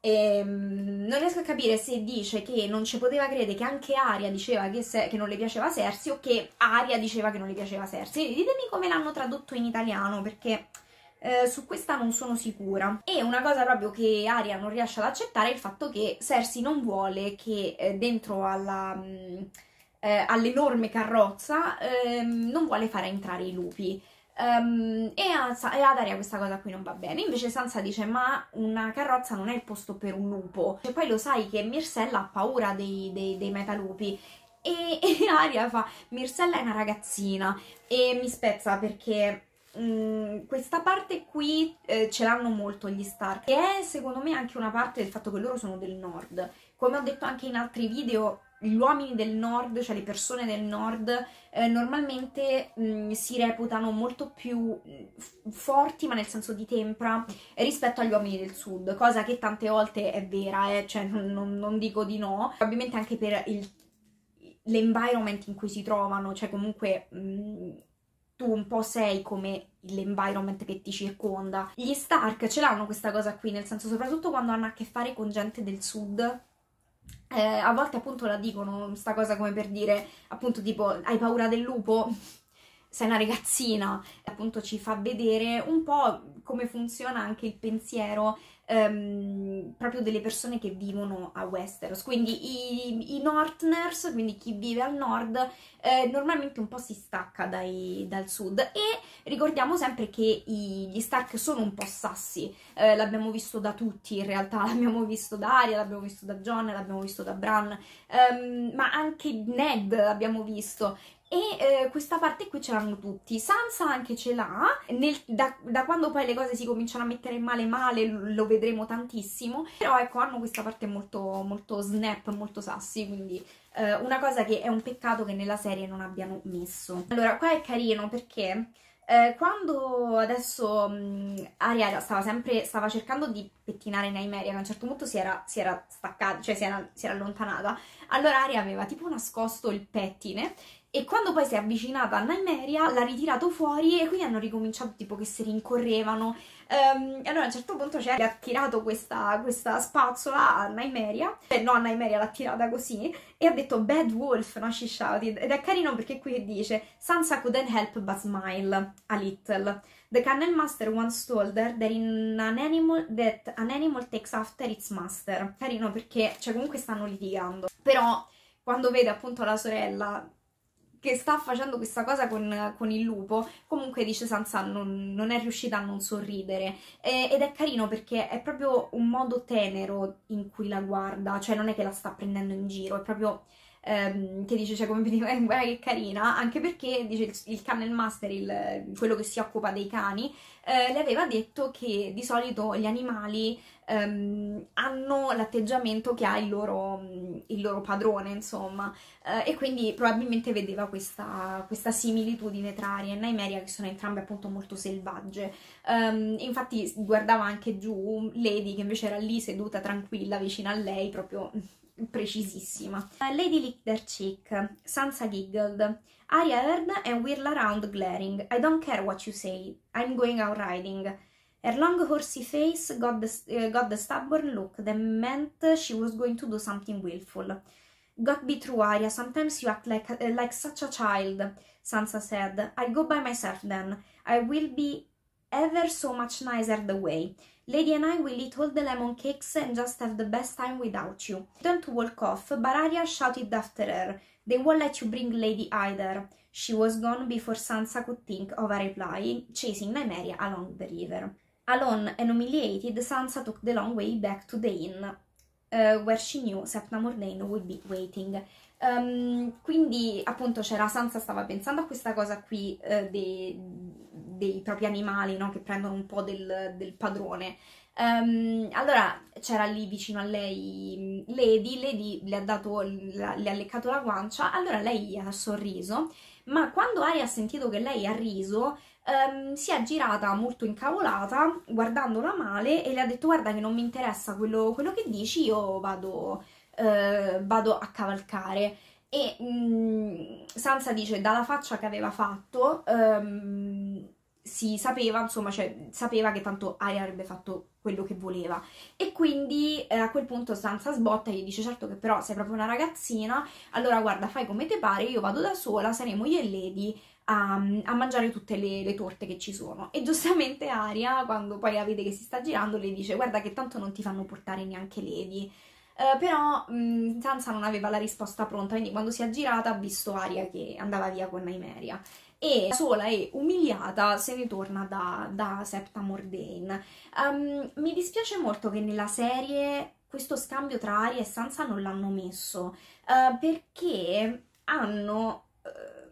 E non riesco a capire se dice che non ci poteva credere che anche Arya diceva che, se, che non le piaceva Cersei o che Arya diceva che non le piaceva Cersei. Ditemi come l'hanno tradotto in italiano perché eh, su questa non sono sicura. E una cosa proprio che Arya non riesce ad accettare è il fatto che Cersei non vuole che eh, dentro alla, eh, all'enorme carrozza eh, non vuole fare entrare i lupi. Um, e, a, e ad Arya questa cosa qui non va bene. Invece Sansa dice: ma una carrozza non è il posto per un lupo. E poi lo sai che Myrcella ha paura dei, dei, dei metalupi. E, e Arya fa: Myrcella è una ragazzina. E mi spezza perché mh, questa parte qui eh, ce l'hanno molto gli Stark. E è secondo me anche una parte del fatto che loro sono del nord. Come ho detto anche in altri video, gli uomini del nord, cioè le persone del nord, eh, normalmente mh, si reputano molto più forti, ma nel senso di tempra, rispetto agli uomini del sud, cosa che tante volte è vera, eh, cioè non, non dico di no, probabilmente anche per l'environment in cui si trovano, cioè comunque mh, tu un po' sei come l'environment che ti circonda. Gli Stark ce l'hanno questa cosa qui, nel senso soprattutto quando hanno a che fare con gente del sud. Eh, a volte appunto la dicono sta cosa come per dire appunto tipo: hai paura del lupo? Sei una ragazzina. Appunto ci fa vedere un po' come funziona anche il pensiero ehm, proprio delle persone che vivono a Westeros, quindi i, i Northerners, quindi chi vive al nord, eh, normalmente un po' si stacca dai, dal sud. E ricordiamo sempre che i, gli Stark sono un po' sassi, eh, l'abbiamo visto da tutti in realtà, l'abbiamo visto da Arya, l'abbiamo visto da Jon, l'abbiamo visto da Bran, ehm, ma anche Ned l'abbiamo visto. E eh, questa parte qui ce l'hanno tutti. Sansa anche ce l'ha, da, da quando poi le cose si cominciano a mettere male male lo vedremo tantissimo, però ecco hanno questa parte molto, molto snap, molto sassi, quindi eh, una cosa che è un peccato che nella serie non abbiano messo. Allora qua è carino perché eh, quando adesso mh, Arya stava sempre, stava cercando di pettinare Nymeria, che a un certo punto si era, si era staccata, cioè si era, si era allontanata, allora Arya aveva tipo nascosto il pettine. E quando poi si è avvicinata a Nymeria l'ha ritirato fuori e quindi hanno ricominciato tipo che si rincorrevano. Um, e allora a un certo punto c'è, ha tirato questa, questa spazzola a Nymeria, cioè no, a Nymeria l'ha tirata così, e ha detto "Bad Wolf, no, she shouted". Ed è carino perché qui dice "Sansa couldn't help but smile a little. The Kennel Master once told her that, in an, animal, that an animal takes after its master". Carino perché cioè comunque stanno litigando. Però quando vede appunto la sorella che sta facendo questa cosa con, con il lupo, comunque dice Sansa non, non è riuscita a non sorridere, e, ed è carino perché è proprio un modo tenero in cui la guarda, cioè non è che la sta prendendo in giro, è proprio ehm, che dice, cioè come dico, eh, guarda che carina, anche perché dice il, il Kennel Master, il, quello che si occupa dei cani, eh, le aveva detto che di solito gli animali Um, hanno l'atteggiamento che ha il loro, il loro padrone, insomma, uh, e quindi probabilmente vedeva questa, questa similitudine tra Arya e Nymeria, che sono entrambe appunto molto selvagge. Um, infatti guardava anche giù Lady, che invece era lì seduta tranquilla vicino a lei, proprio precisissima. uh, Lady licked her cheek, Sansa giggled, Arya heard and whirled around glaring, "I don't care what you say, I'm going out riding". Her long horsey face got the, uh, got the stubborn look that meant she was going to do something willful. "God be true, Arya, sometimes you act like, uh, like such a child", Sansa said. "I'll go by myself then. I will be ever so much nicer the way. Lady and I will eat all the lemon cakes and just have the best time without you." She turned to walk off, but Arya shouted after her, "They won't let you bring Lady either." She was gone before Sansa could think of a reply, chasing Nymeria along the river. Alone and humiliated, Sansa took the long way back to the inn, uh, where she knew Septa Mordane would be waiting. Um, quindi appunto c'era Sansa, stava pensando a questa cosa qui uh, dei, dei propri animali, no? Che prendono un po' del, del padrone. Um, allora c'era lì vicino a lei Lady, Lady le ha, dato, le ha leccato la guancia, allora lei ha sorriso, ma quando Arya ha sentito che lei ha riso, Um, si è girata molto incavolata, guardandola male, e le ha detto "Guarda che non mi interessa quello, quello che dici, io vado, uh, vado a cavalcare". E um, Sansa dice, dalla faccia che aveva fatto, um, si sapeva, insomma, cioè, sapeva che tanto Arya avrebbe fatto quello che voleva. E quindi eh, a quel punto Sansa sbotta e gli dice "Certo che però sei proprio una ragazzina, allora guarda, fai come te pare, io vado da sola, saremo io e Lady A, a mangiare tutte le, le torte che ci sono". E giustamente Arya, quando poi la vede che si sta girando, le dice "Guarda che tanto non ti fanno portare neanche Lady". Uh, però mh, Sansa non aveva la risposta pronta, quindi quando si è girata ha visto Arya che andava via con Nymeria. e sola e umiliata se ne torna da, da Septa Mordane. Um, mi dispiace molto che nella serie questo scambio tra Arya e Sansa non l'hanno messo, uh, perché hanno... Uh,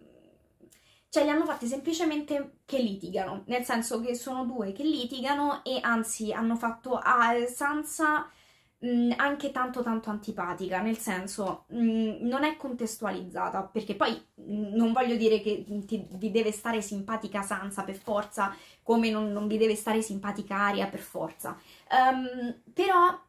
Cioè li hanno fatti semplicemente che litigano, nel senso che sono due che litigano e anzi hanno fatto a Sansa mh, anche tanto tanto antipatica, nel senso mh, non è contestualizzata, perché poi mh, non voglio dire che ti, vi deve stare simpatica Sansa per forza, come non, non vi deve stare simpatica Arya per forza, um, però...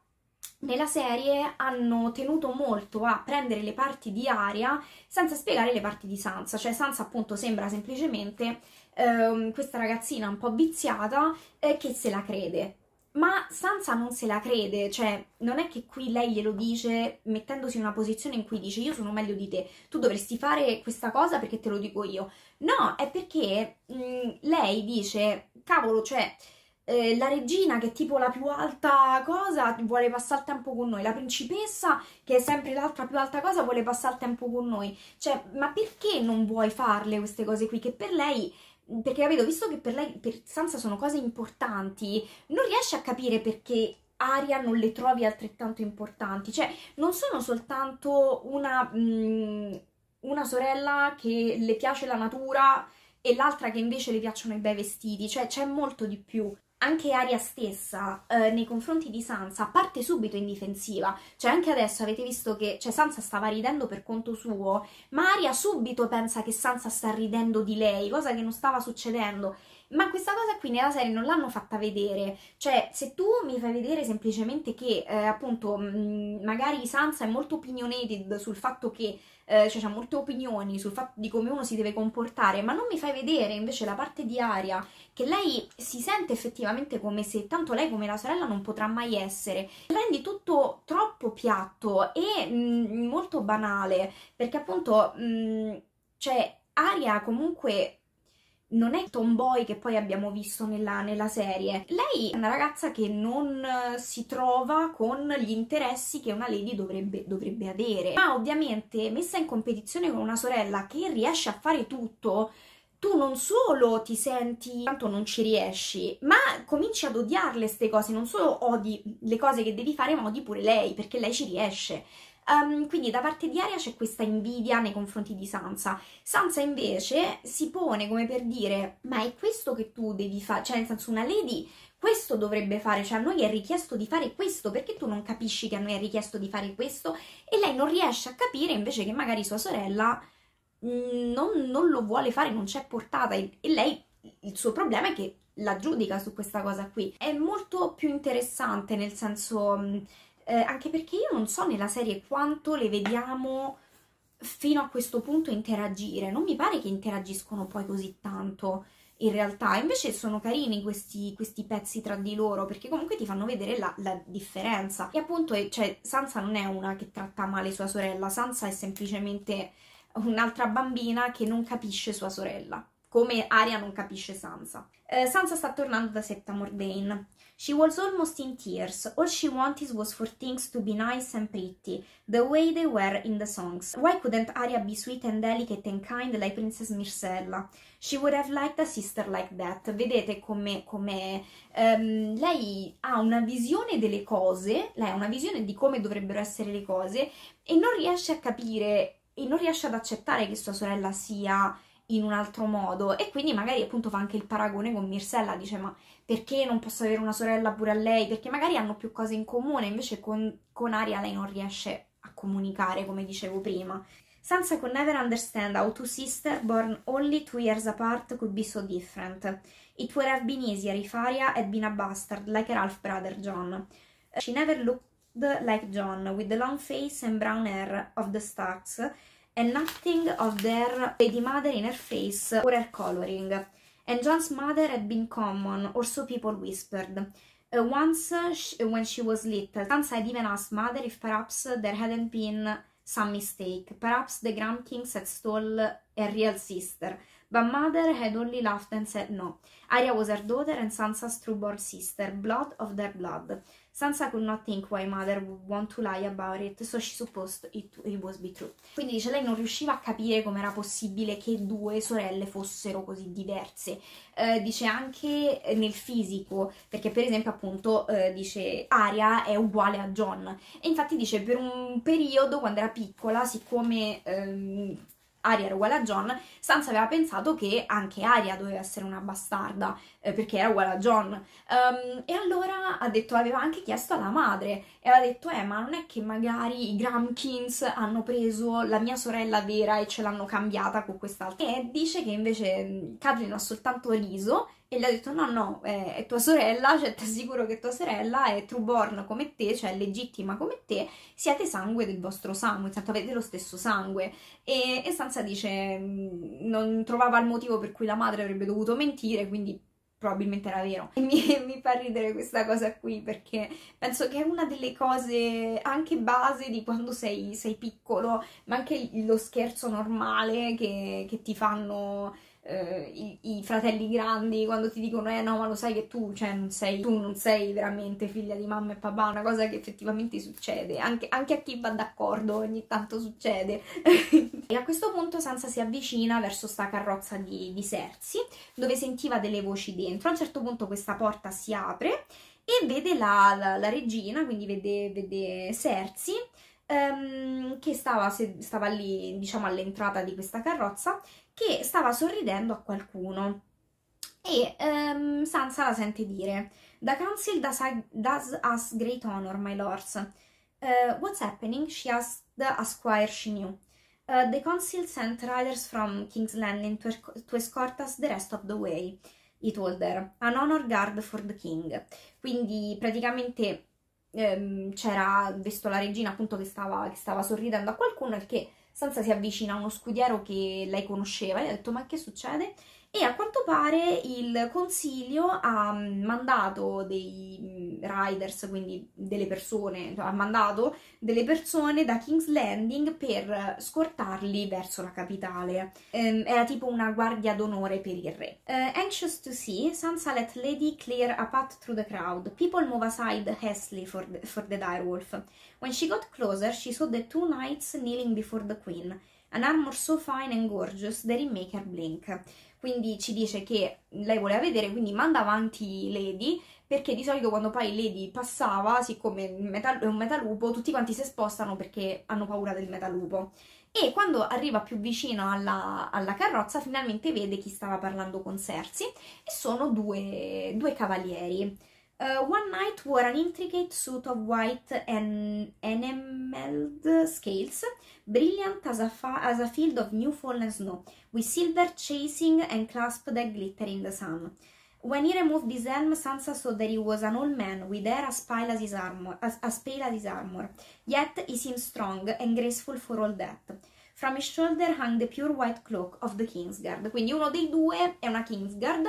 Nella serie hanno tenuto molto a prendere le parti di Arya senza spiegare le parti di Sansa, cioè Sansa appunto sembra semplicemente ehm, questa ragazzina un po' viziata eh, che se la crede, ma Sansa non se la crede, cioè non è che qui lei glielo dice mettendosi in una posizione in cui dice io sono meglio di te, tu dovresti fare questa cosa perché te lo dico io, no, è perché mh, lei dice cavolo, cioè... Eh, la regina che è tipo la più alta cosa vuole passare il tempo con noi, la principessa che è sempre l'altra più alta cosa vuole passare il tempo con noi, cioè ma perché non vuoi farle queste cose qui che per lei, perché capito, visto che per lei, per Sansa sono cose importanti, non riesce a capire perché Arya non le trovi altrettanto importanti, cioè non sono soltanto una, mh, una sorella che le piace la natura e l'altra che invece le piacciono i bei vestiti, cioè c'è molto di più. Anche Arya stessa eh, nei confronti di Sansa parte subito in difensiva, cioè anche adesso avete visto che cioè, Sansa stava ridendo per conto suo, ma Arya subito pensa che Sansa sta ridendo di lei, cosa che non stava succedendo, ma questa cosa qui nella serie non l'hanno fatta vedere, cioè se tu mi fai vedere semplicemente che eh, appunto mh, magari Sansa è molto opinionated sul fatto che eh, cioè ha molte opinioni sul fatto di come uno si deve comportare, ma non mi fai vedere invece la parte di Arya che lei si sente effettivamente come se tanto lei come la sorella non potrà mai essere, rendi tutto troppo piatto e mh, molto banale, perché appunto mh, cioè Arya comunque non è tomboy che poi abbiamo visto nella, nella serie, lei è una ragazza che non si trova con gli interessi che una lady dovrebbe, dovrebbe avere, ma ovviamente messa in competizione con una sorella che riesce a fare tutto, tu non solo ti senti, tanto non ci riesci, ma cominci ad odiarle ste cose, non solo odi le cose che devi fare, ma odi pure lei, perché lei ci riesce. Um, quindi da parte di Arya c'è questa invidia nei confronti di Sansa. Sansa invece si pone come per dire, ma è questo che tu devi fare, cioè nel senso una lady questo dovrebbe fare, cioè a noi è richiesto di fare questo, perché tu non capisci che a noi è richiesto di fare questo? E lei non riesce a capire invece che magari sua sorella... Non, non lo vuole fare, non c'è portata e, e lei, il suo problema è che la giudica su questa cosa qui. È molto più interessante nel senso, eh, anche perché io non so nella serie quanto le vediamo fino a questo punto interagire, non mi pare che interagiscono poi così tanto in realtà, invece sono carini questi, questi pezzi tra di loro, perché comunque ti fanno vedere la, la differenza. E appunto, cioè, Sansa non è una che tratta male sua sorella, Sansa è semplicemente... un'altra bambina che non capisce sua sorella, come Arya non capisce Sansa. Uh, Sansa sta tornando da Septa Mordane. She was almost in tears. All she wanted was for things to be nice and pretty, the way they were in the songs. Why couldn't Arya be sweet and delicate and kind like Princess Myrcella? She would have liked a sister like that. Vedete come, come um, lei ha una visione delle cose, lei ha una visione di come dovrebbero essere le cose e non riesce a capire... e non riesce ad accettare che sua sorella sia in un altro modo e quindi magari appunto fa anche il paragone con Myrcella, dice ma perché non posso avere una sorella pure a lei, perché magari hanno più cose in comune, invece con, con Arya lei non riesce a comunicare come dicevo prima. Sansa could never understand how two sisters born only two years apart could be so different. It would have been easier if Arya had been a bastard like her half brother Jon. She never looked like John, with the long face and brown hair of the Starks, and nothing of their lady mother in her face or her colouring. And John's mother had been common, or so people whispered. Uh, once, uh, she, when she was little, Sansa had even asked Mother if perhaps there hadn't been some mistake. Perhaps the Grand Kings had stolen her real sister. But Mother had only laughed and said no. Arya was her daughter and Sansa's true-born sister, blood of their blood. Sansa could not think why mother would want to lie about it, so she supposed it, it was be true. Quindi dice, lei non riusciva a capire come era possibile che due sorelle fossero così diverse. Eh, dice anche nel fisico, perché per esempio appunto eh, dice Arya è uguale a Jon, e infatti dice per un periodo quando era piccola, siccome... Ehm, Arya era uguale a Jon, Sansa aveva pensato che anche Arya doveva essere una bastarda, eh, perché era uguale a Jon. Um, e allora ha detto, aveva anche chiesto alla madre, e aveva detto, eh, ma non è che magari i Gramkins hanno preso la mia sorella vera e ce l'hanno cambiata con quest'altra? E dice che invece Catelyn ha soltanto riso, e gli ha detto, no, no, è, è tua sorella, cioè ti assicuro che tua sorella è trueborn come te, cioè è legittima come te, siete sangue del vostro sangue, tanto avete lo stesso sangue. E, e Sansa dice, non trovava il motivo per cui la madre avrebbe dovuto mentire, quindi probabilmente era vero. E mi, mi fa ridere questa cosa qui, perché penso che è una delle cose anche base di quando sei, sei piccolo, ma anche lo scherzo normale che, che ti fanno... Uh, i, i fratelli grandi quando ti dicono eh no ma lo sai che tu, cioè, non sei, tu non sei veramente figlia di mamma e papà, una cosa che effettivamente succede anche, anche a chi va d'accordo, ogni tanto succede. E a questo punto Sansa si avvicina verso sta carrozza di, di Cersei, dove sentiva delle voci dentro. A un certo punto questa porta si apre e vede la, la, la regina, quindi vede, vede Cersei um, che stava, se, stava lì, diciamo, all'entrata di questa carrozza, che stava sorridendo a qualcuno, e um, Sansa la sente dire, "The council does, does us great honor, my lords. Uh, what's happening?" she asked a squire she knew. Uh, "The council sent riders from King's Landing to, to escort us the rest of the way," he told her. "An honor guard for the king." Quindi praticamente um, c'era, visto la regina appunto che stava, che stava sorridendo a qualcuno, perché Sansa si avvicina a uno scudiero che lei conosceva e ha detto, ma che succede? E a quanto pare il consiglio ha mandato dei riders, quindi delle persone, ha mandato delle persone da King's Landing per scortarli verso la capitale. Era tipo una guardia d'onore per il re. Uh, anxious to see, Sansa let Lady clear a path through the crowd. People move aside hastily for the, for the direwolf. When she got closer, she saw the two knights kneeling before the queen. An armor so fine and gorgeous that it make her blink. Quindi ci dice che lei voleva vedere, quindi manda avanti Lady, perché di solito quando poi Lady passava, siccome è un metalupo, tutti quanti si spostano perché hanno paura del metalupo. E quando arriva più vicino alla, alla carrozza, finalmente vede chi stava parlando con Cersei, e sono due, due cavalieri. Uh, one knight wore an intricate suit of white and enameled scales, brilliant as a, as a field of new fallen snow, with silver chasing and clasp that glitter in the sun. When he removed his helm, Sansa saw that he was an old man, with hair as pale as his armor, as, as pale as his armor. Yet he seemed strong and graceful for all that. From his shoulder hung the pure white cloak of the Kingsguard. Quindi uno dei due è una Kingsguard.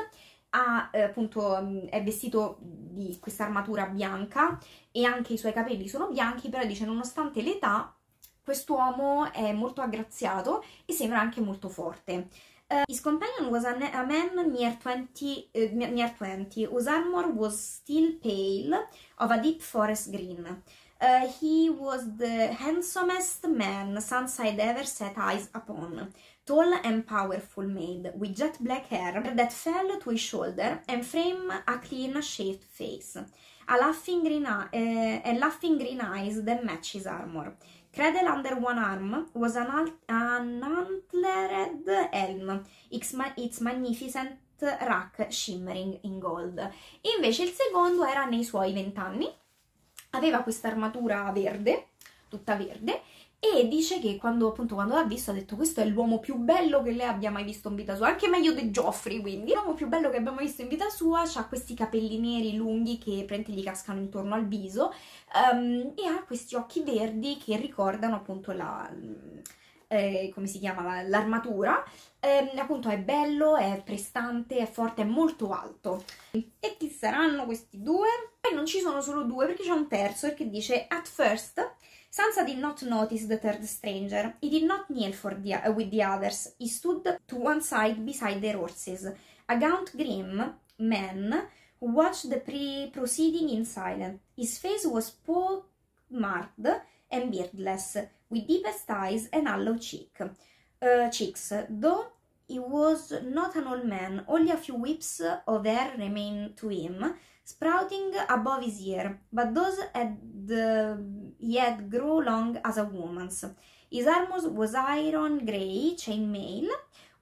Ha, appunto, è vestito di questa armatura bianca e anche i suoi capelli sono bianchi, però dice nonostante l'età quest'uomo è molto aggraziato e sembra anche molto forte. Uh, his companion was a, a man near twenty, uh, near twenty, whose armor was still pale, of a deep forest green. Uh, he was the handsomest man Sansa had ever set eyes upon. Tall and powerful maid, with jet black hair that fell to his shoulder and framed a clean-shaved face, a laughing green, uh, and laughing green eyes that match his armor. Cradled under one arm was an, alt an antlered helm, its, ma its magnificent rack shimmering in gold. E invece il secondo era nei suoi vent'anni, aveva questa armatura verde, tutta verde, e dice che quando appunto quando l'ha visto ha detto questo è l'uomo più bello che lei abbia mai visto in vita sua, anche meglio di Joffrey, quindi l'uomo più bello che abbiamo mai visto in vita sua, ha questi capelli neri lunghi che praticamente gli cascano intorno al viso, um, e ha questi occhi verdi che ricordano appunto la... Eh, come si chiama, l'armatura, eh, appunto è bello, è prestante, è forte, è molto alto. E chi saranno questi due? Poi non ci sono solo due, perché c'è un terzo, perché dice at first Sansa did not notice the third stranger. He did not kneel for the, uh, with the others. He stood to one side beside their horses. A gaunt grim man watched the pre proceeding in silence. His face was pock-marked and beardless, with deepest eyes and hollow cheek, uh, cheeks, though he was not an old man, only a few whips of hair remained to him, sprouting above his ear, but those had uh, he had grown long as a woman's. His armour was iron grey chainmail,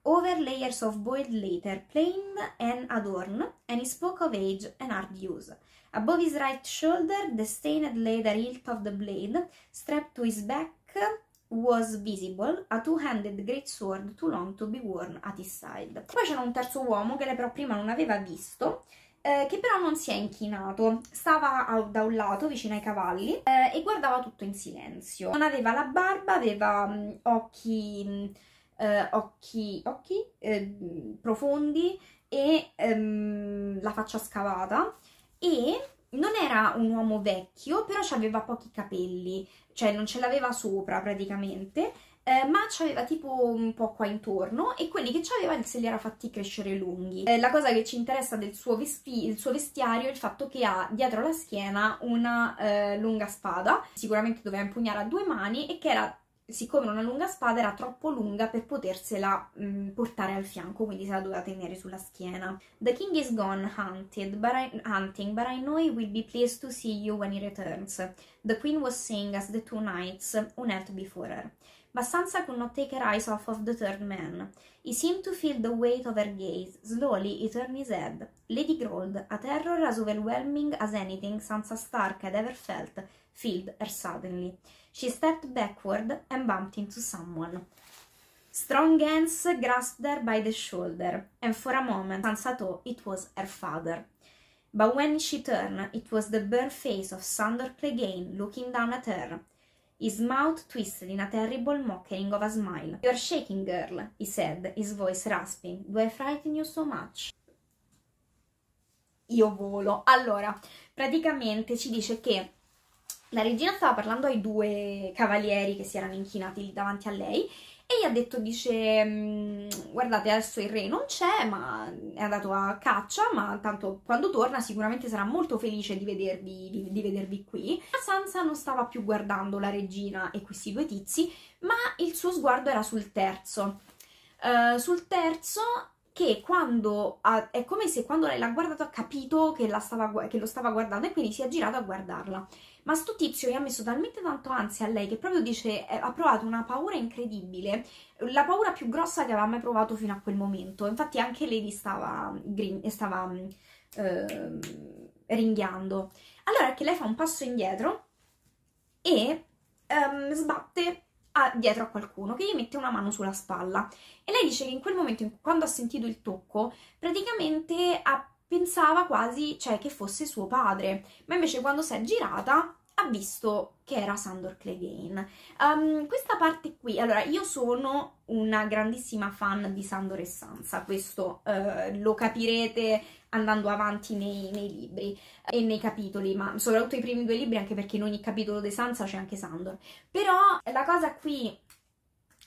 over layers of boiled leather, plain and adorned, and he spoke of age and hard use. Above his right shoulder, the stained leather hilt of the blade, strapped to his back, was visible, a two-handed great sword too long to be worn at his side. Poi c'era un terzo uomo che lei però prima non aveva visto, eh, che però non si è inchinato, stava a, da un lato vicino ai cavalli eh, e guardava tutto in silenzio. Non aveva la barba, aveva mh, occhi, mh, occhi, occhi eh, profondi e mh, la faccia scavata, e non era un uomo vecchio, però aveva pochi capelli, cioè non ce l'aveva sopra praticamente, eh, ma c'aveva tipo un po' qua intorno, e quelli che c'aveva se li era fatti crescere lunghi. Eh, la cosa che ci interessa del suo, il suo vestiario è il fatto che ha dietro la schiena una eh, lunga spada, sicuramente doveva impugnare a due mani, e che era, siccome una lunga spada era troppo lunga per potersela mh, portare al fianco, quindi se la doveva tenere sulla schiena. The king is gone hunted, but I, hunting, but I know he will be pleased to see you when he returns. The queen was saying as the two knights knelt before her. But Sansa could not take her eyes off of the third man. He seemed to feel the weight of her gaze. Slowly he turned his head. Lady growled, a terror as overwhelming as anything Sansa Stark had ever felt filled her suddenly. She stepped backward and bumped into someone. Strong hands grasped her by the shoulder, and for a moment Sansa thought it was her father. But when she turned, it was the burnt face of Sandor Clegane looking down at her. His mouth twisted in a terrible mocking of a smile. "You are shaking, girl," he said, his voice rasping. "Do I frighten you so much?" Io volo. Allora, praticamente ci dice che la regina stava parlando ai due cavalieri che si erano inchinati lì davanti a lei, e gli ha detto, dice, guardate, adesso il re non c'è, ma è andato a caccia, ma tanto quando torna sicuramente sarà molto felice di vedervi, di, di vedervi qui. Ma Sansa non stava più guardando la regina e questi due tizi, ma il suo sguardo era sul terzo. Uh, sul terzo, che quando ha, è come se quando lei l'ha guardato ha capito che, la stava, che lo stava guardando, e quindi si è girato a guardarla. Ma sto tizio gli ha messo talmente tanto ansia a lei che proprio dice, eh, ha provato una paura incredibile, la paura più grossa che aveva mai provato fino a quel momento. Infatti anche Lady stava, grin stava eh, ringhiando. Allora è che lei fa un passo indietro e ehm, sbatte a, dietro a qualcuno che gli mette una mano sulla spalla, e lei dice che in quel momento, quando ha sentito il tocco, praticamente ha pensava quasi, cioè, che fosse suo padre, ma invece quando si è girata ha visto che era Sandor Clegane. Um, questa parte qui, allora, io sono una grandissima fan di Sandor e Sansa, questo uh, lo capirete andando avanti nei, nei libri e nei capitoli, ma soprattutto i primi due libri, anche perché in ogni capitolo di Sansa c'è anche Sandor. Però la cosa qui,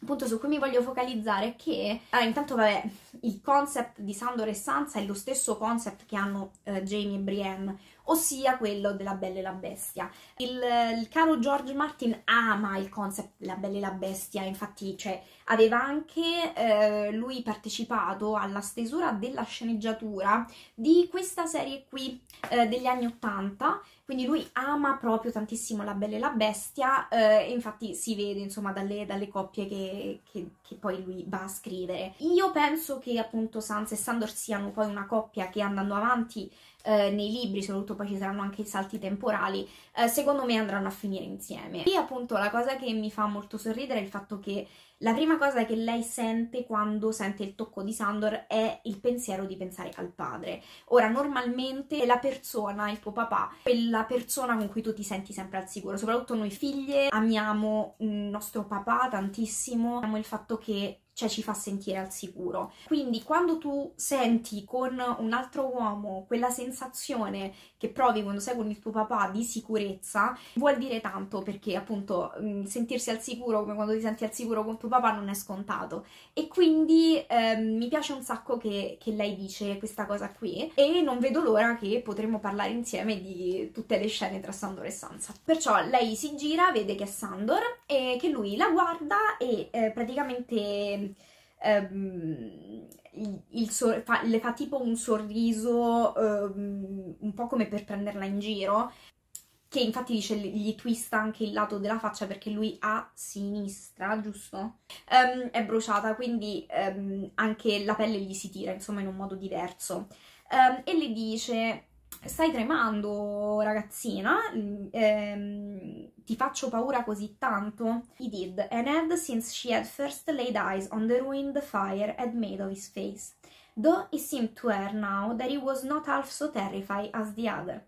appunto, su cui mi voglio focalizzare è che, allora, intanto vabbè, il concept di Sandor e Sansa è lo stesso concept che hanno eh, Jamie e Brienne, ossia quello della Bella e la Bestia. Il, il caro George Martin ama il concept della Bella e la Bestia, infatti, cioè, aveva anche eh, lui partecipato alla stesura della sceneggiatura di questa serie qui eh, degli anni Ottanta, quindi lui ama proprio tantissimo la Bella e la Bestia, eh, infatti si vede, insomma, dalle, dalle coppie che, che, che poi lui va a scrivere. Io penso che appunto Sansa e Sandor siano poi una coppia che, andando avanti Eh, nei libri, soprattutto, poi ci saranno anche i salti temporali, eh, secondo me andranno a finire insieme. E appunto la cosa che mi fa molto sorridere è il fatto che la prima cosa che lei sente quando sente il tocco di Sandor è il pensiero di pensare al padre. Ora, normalmente la persona, il tuo papà, quella persona con cui tu ti senti sempre al sicuro, soprattutto noi figlie amiamo il nostro papà tantissimo, amiamo il fatto che cioè ci fa sentire al sicuro. Quindi quando tu senti con un altro uomo quella sensazione che provi quando sei con il tuo papà di sicurezza, vuol dire tanto, perché appunto sentirsi al sicuro come quando ti senti al sicuro con tuo papà non è scontato. E quindi eh, mi piace un sacco che, che lei dice questa cosa qui, e non vedo l'ora che potremo parlare insieme di tutte le scene tra Sandor e Sansa. Perciò lei si gira, vede che è Sandor e che lui la guarda e eh, praticamente ehm, il, il sor fa, le fa tipo un sorriso ehm, un po' come per prenderla in giro, che infatti dice gli twista anche il lato della faccia perché lui a sinistra, giusto? Um, è bruciata, quindi um, anche la pelle gli si tira, insomma, in un modo diverso. Um, e le dice: stai tremando, ragazzina, um, ti faccio paura così tanto? He did, and had since she had first laid eyes on the ruin the fire had made of his face, though it seemed to her now that he was not half so terrified as the other.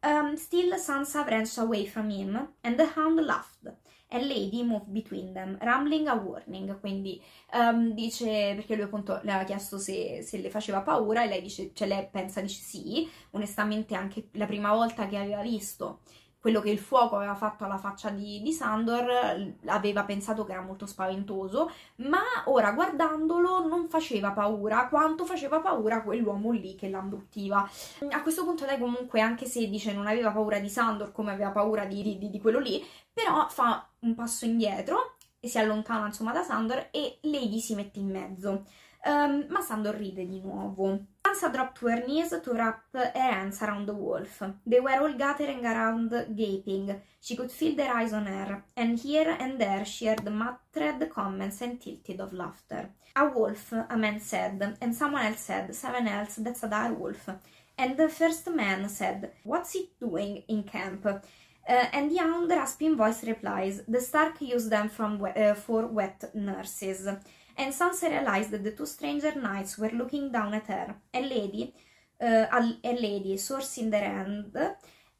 Um, still Sansa wrenched away from him, and the hound laughed, and Lady moved between them, rumbling a warning. Quindi um, dice, perché lui appunto le aveva chiesto se, se le faceva paura, e lei dice, cioè lei pensa, dice sì, onestamente anche la prima volta che aveva visto quello che il fuoco aveva fatto alla faccia di, di Sandor, aveva pensato che era molto spaventoso, ma ora guardandolo non faceva paura quanto faceva paura quell'uomo lì che l'ambuttiva. A questo punto lei comunque, anche se dice non aveva paura di Sandor come aveva paura di, di, di quello lì, però fa un passo indietro e si allontana insomma da Sandor, e Lady si mette in mezzo. Um, ma Sandor ride di nuovo. Sansa dropped to her knees to wrap her hands around the wolf. They were all gathering around, gaping. She could feel their eyes on her, and here and there she heard muttered comments and tilted of laughter. A wolf, a man said, and someone else said, seven else, that's a dire wolf. And the first man said, what's it doing in camp? Uh, and the hound rasping voice replies, the Stark used them from we uh, for wet nurses. And Sansa realized that the two stranger knights were looking down at her, a lady, uh, a lady, swords in their hand,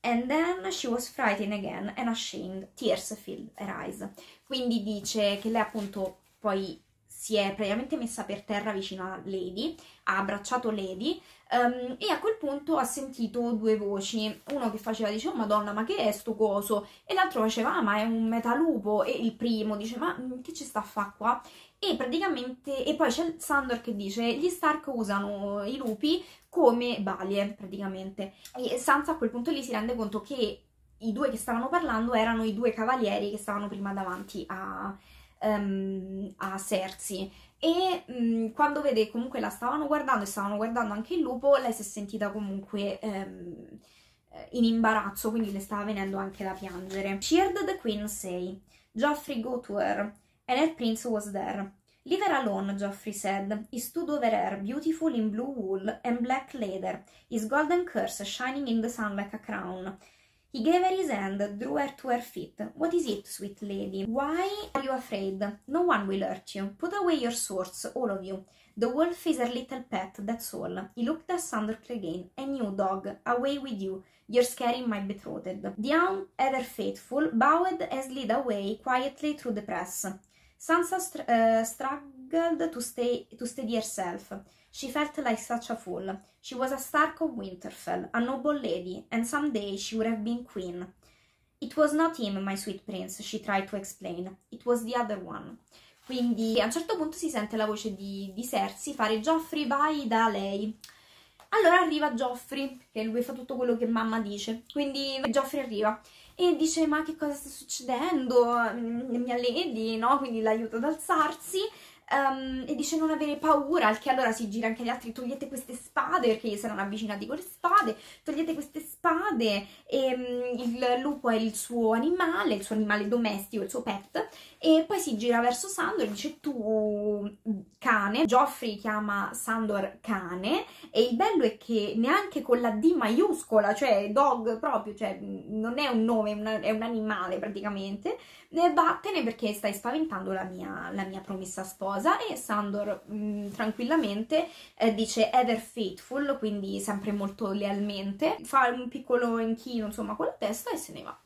and then she was frightened again and ashamed, tears filled her eyes. Quindi dice che lei appunto poi si è praticamente messa per terra vicino a Lady, ha abbracciato Lady, um, e a quel punto ha sentito due voci, uno che faceva, dice, oh madonna, ma che è sto coso? E l'altro faceva, ah, ma è un metalupo. E il primo dice, ma che ci sta a fa qua? E praticamente, e poi c'è Sandor che dice, gli Stark usano i lupi come balie, praticamente. E Sansa a quel punto lì si rende conto che i due che stavano parlando erano i due cavalieri che stavano prima davanti a, um, a Cersei. E um, quando vede comunque la stavano guardando e stavano guardando anche il lupo, lei si è sentita comunque um, in imbarazzo, quindi le stava venendo anche da piangere. She heard the Queen say, Joffrey go to her. And her prince was there. Leave her alone, Joffrey said. He stood over her, beautiful in blue wool and black leather, his golden curse shining in the sun like a crown. He gave her his hand, drew her to her feet. What is it, sweet lady? Why are you afraid? No one will hurt you. Put away your swords, all of you. The wolf is her little pet, that's all. He looked at Sandor Clegane, and you, dog, away with you. You're scaring my betrothed. The hound, ever faithful, bowed and slid away quietly through the press. Sansa str uh, struggled to, stay, to steady herself. She felt like such a fool. She was a Stark of Winterfell, a noble lady, and someday she would have been queen. It was not him, my sweet prince, she tried to explain. It was the other one. Quindi a un certo punto si sente la voce di, di Cersei fare Joffrey vai da lei. Allora arriva Joffrey, che lui fa tutto quello che mamma dice, quindi Joffrey arriva e dice ma che cosa sta succedendo, mia lady, no? Quindi l'aiuta ad alzarsi um, e dice non avere paura, al che allora si gira anche agli altri, togliete queste spade, perché gli saranno avvicinati con le spade, togliete queste spade, e, um, il lupo è il suo animale, il suo animale domestico, il suo pet, e poi si gira verso Sandor e dice tu cane. Joffrey chiama Sandor cane, e il bello è che neanche con la D maiuscola, cioè dog proprio, cioè non è un nome, è un animale praticamente, ne vattene perché stai spaventando la mia, la mia promessa sposa. E Sandor mh, tranquillamente eh, dice ever faithful, quindi sempre molto lealmente, fa un piccolo inchino insomma con la testa e se ne va.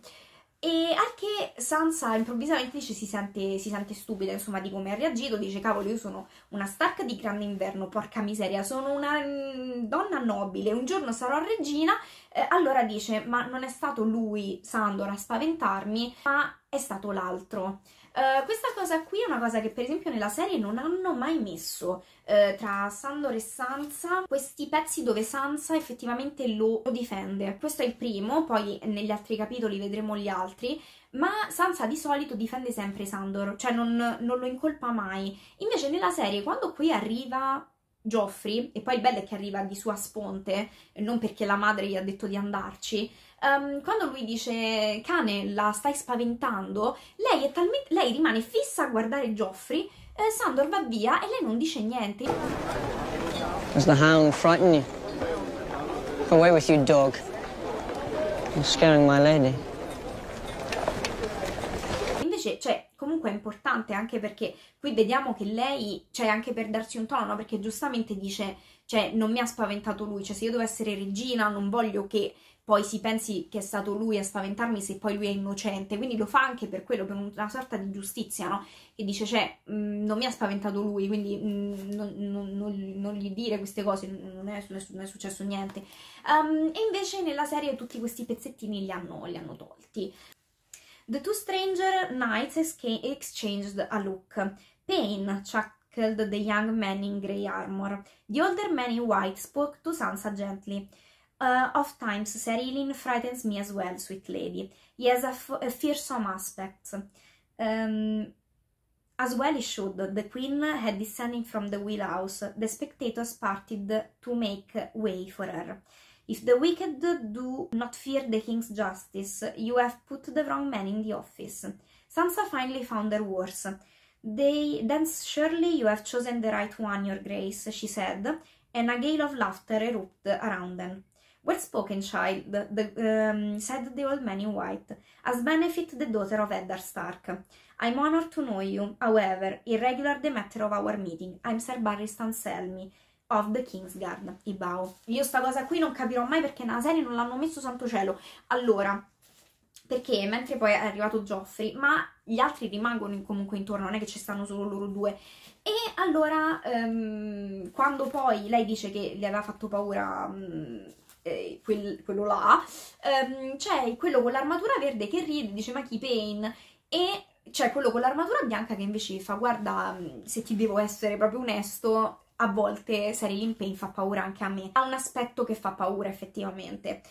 E al che Sansa improvvisamente dice, si sente, si sente stupida, insomma, di come ha reagito, dice cavolo, io sono una Stark di Grande Inverno, porca miseria, sono una mh, donna nobile, un giorno sarò regina, eh, allora dice ma non è stato lui, Sandor, a spaventarmi, ma è stato l'altro. Uh, questa cosa qui è una cosa che per esempio nella serie non hanno mai messo, uh, tra Sandor e Sansa, questi pezzi dove Sansa effettivamente lo difende. Questo è il primo, poi negli altri capitoli vedremo gli altri, ma Sansa di solito difende sempre Sandor, cioè non, non lo incolpa mai. Invece nella serie, quando qui arriva Joffrey, e poi il bello è che arriva di sua sponte, non perché la madre gli ha detto di andarci, Um, quando lui dice cane la stai spaventando, lei, è talmente, lei rimane fissa a guardare Joffrey, eh, Sandor va via e lei non dice niente. Does the hound frighten you? Away with you, dog. You're scaring my lady. Invece, cioè, comunque è importante anche perché qui vediamo che lei, cioè anche per darsi un tono, no? Perché giustamente dice, cioè non mi ha spaventato lui, cioè se io devo essere regina non voglio che poi si pensi che è stato lui a spaventarmi se poi lui è innocente, quindi lo fa anche per quello, per una sorta di giustizia, no? Che dice, cioè, mh, non mi ha spaventato lui, quindi mh, non, non, non gli dire queste cose, non è, non è successo niente. Um, e invece nella serie tutti questi pezzettini li hanno, li hanno tolti. The two stranger knights exchanged a look. Payne chuckled the young man in grey armor. The older man in white spoke to Sansa gently. Uh, of times, Ser Ilyn frightens me as well, sweet lady. He has a, a fearsome aspect. Um, as well he should. The queen had descended from the wheel house. The spectators parted to make way for her. If the wicked do not fear the king's justice, you have put the wrong man in the office. Sansa finally found her words. They, then surely you have chosen the right one, your grace, she said, and a gale of laughter erupted around them. Well spoken, child, the, um, said the old man in white, as benefit the daughter of Eddard Stark. I'm honored to know you, however, irregular the matter of our meeting. I'm Ser Barristan Selmy, of the Kingsguard. I bow. Io sta cosa qui non capirò mai perché nella serie non l'hanno messo, santo cielo. Allora, perché mentre poi è arrivato Joffrey, ma gli altri rimangono comunque intorno, non è che ci stanno solo loro due. E allora, um, quando poi lei dice che le aveva fatto paura... Um, Eh, quel, quello là, um, c'è quello con l'armatura verde che ride, dice ma chi Payne, e c'è quello con l'armatura bianca che invece fa guarda, se ti devo essere proprio onesto, a volte Ser Ilyn Payne fa paura anche a me, ha un aspetto che fa paura effettivamente.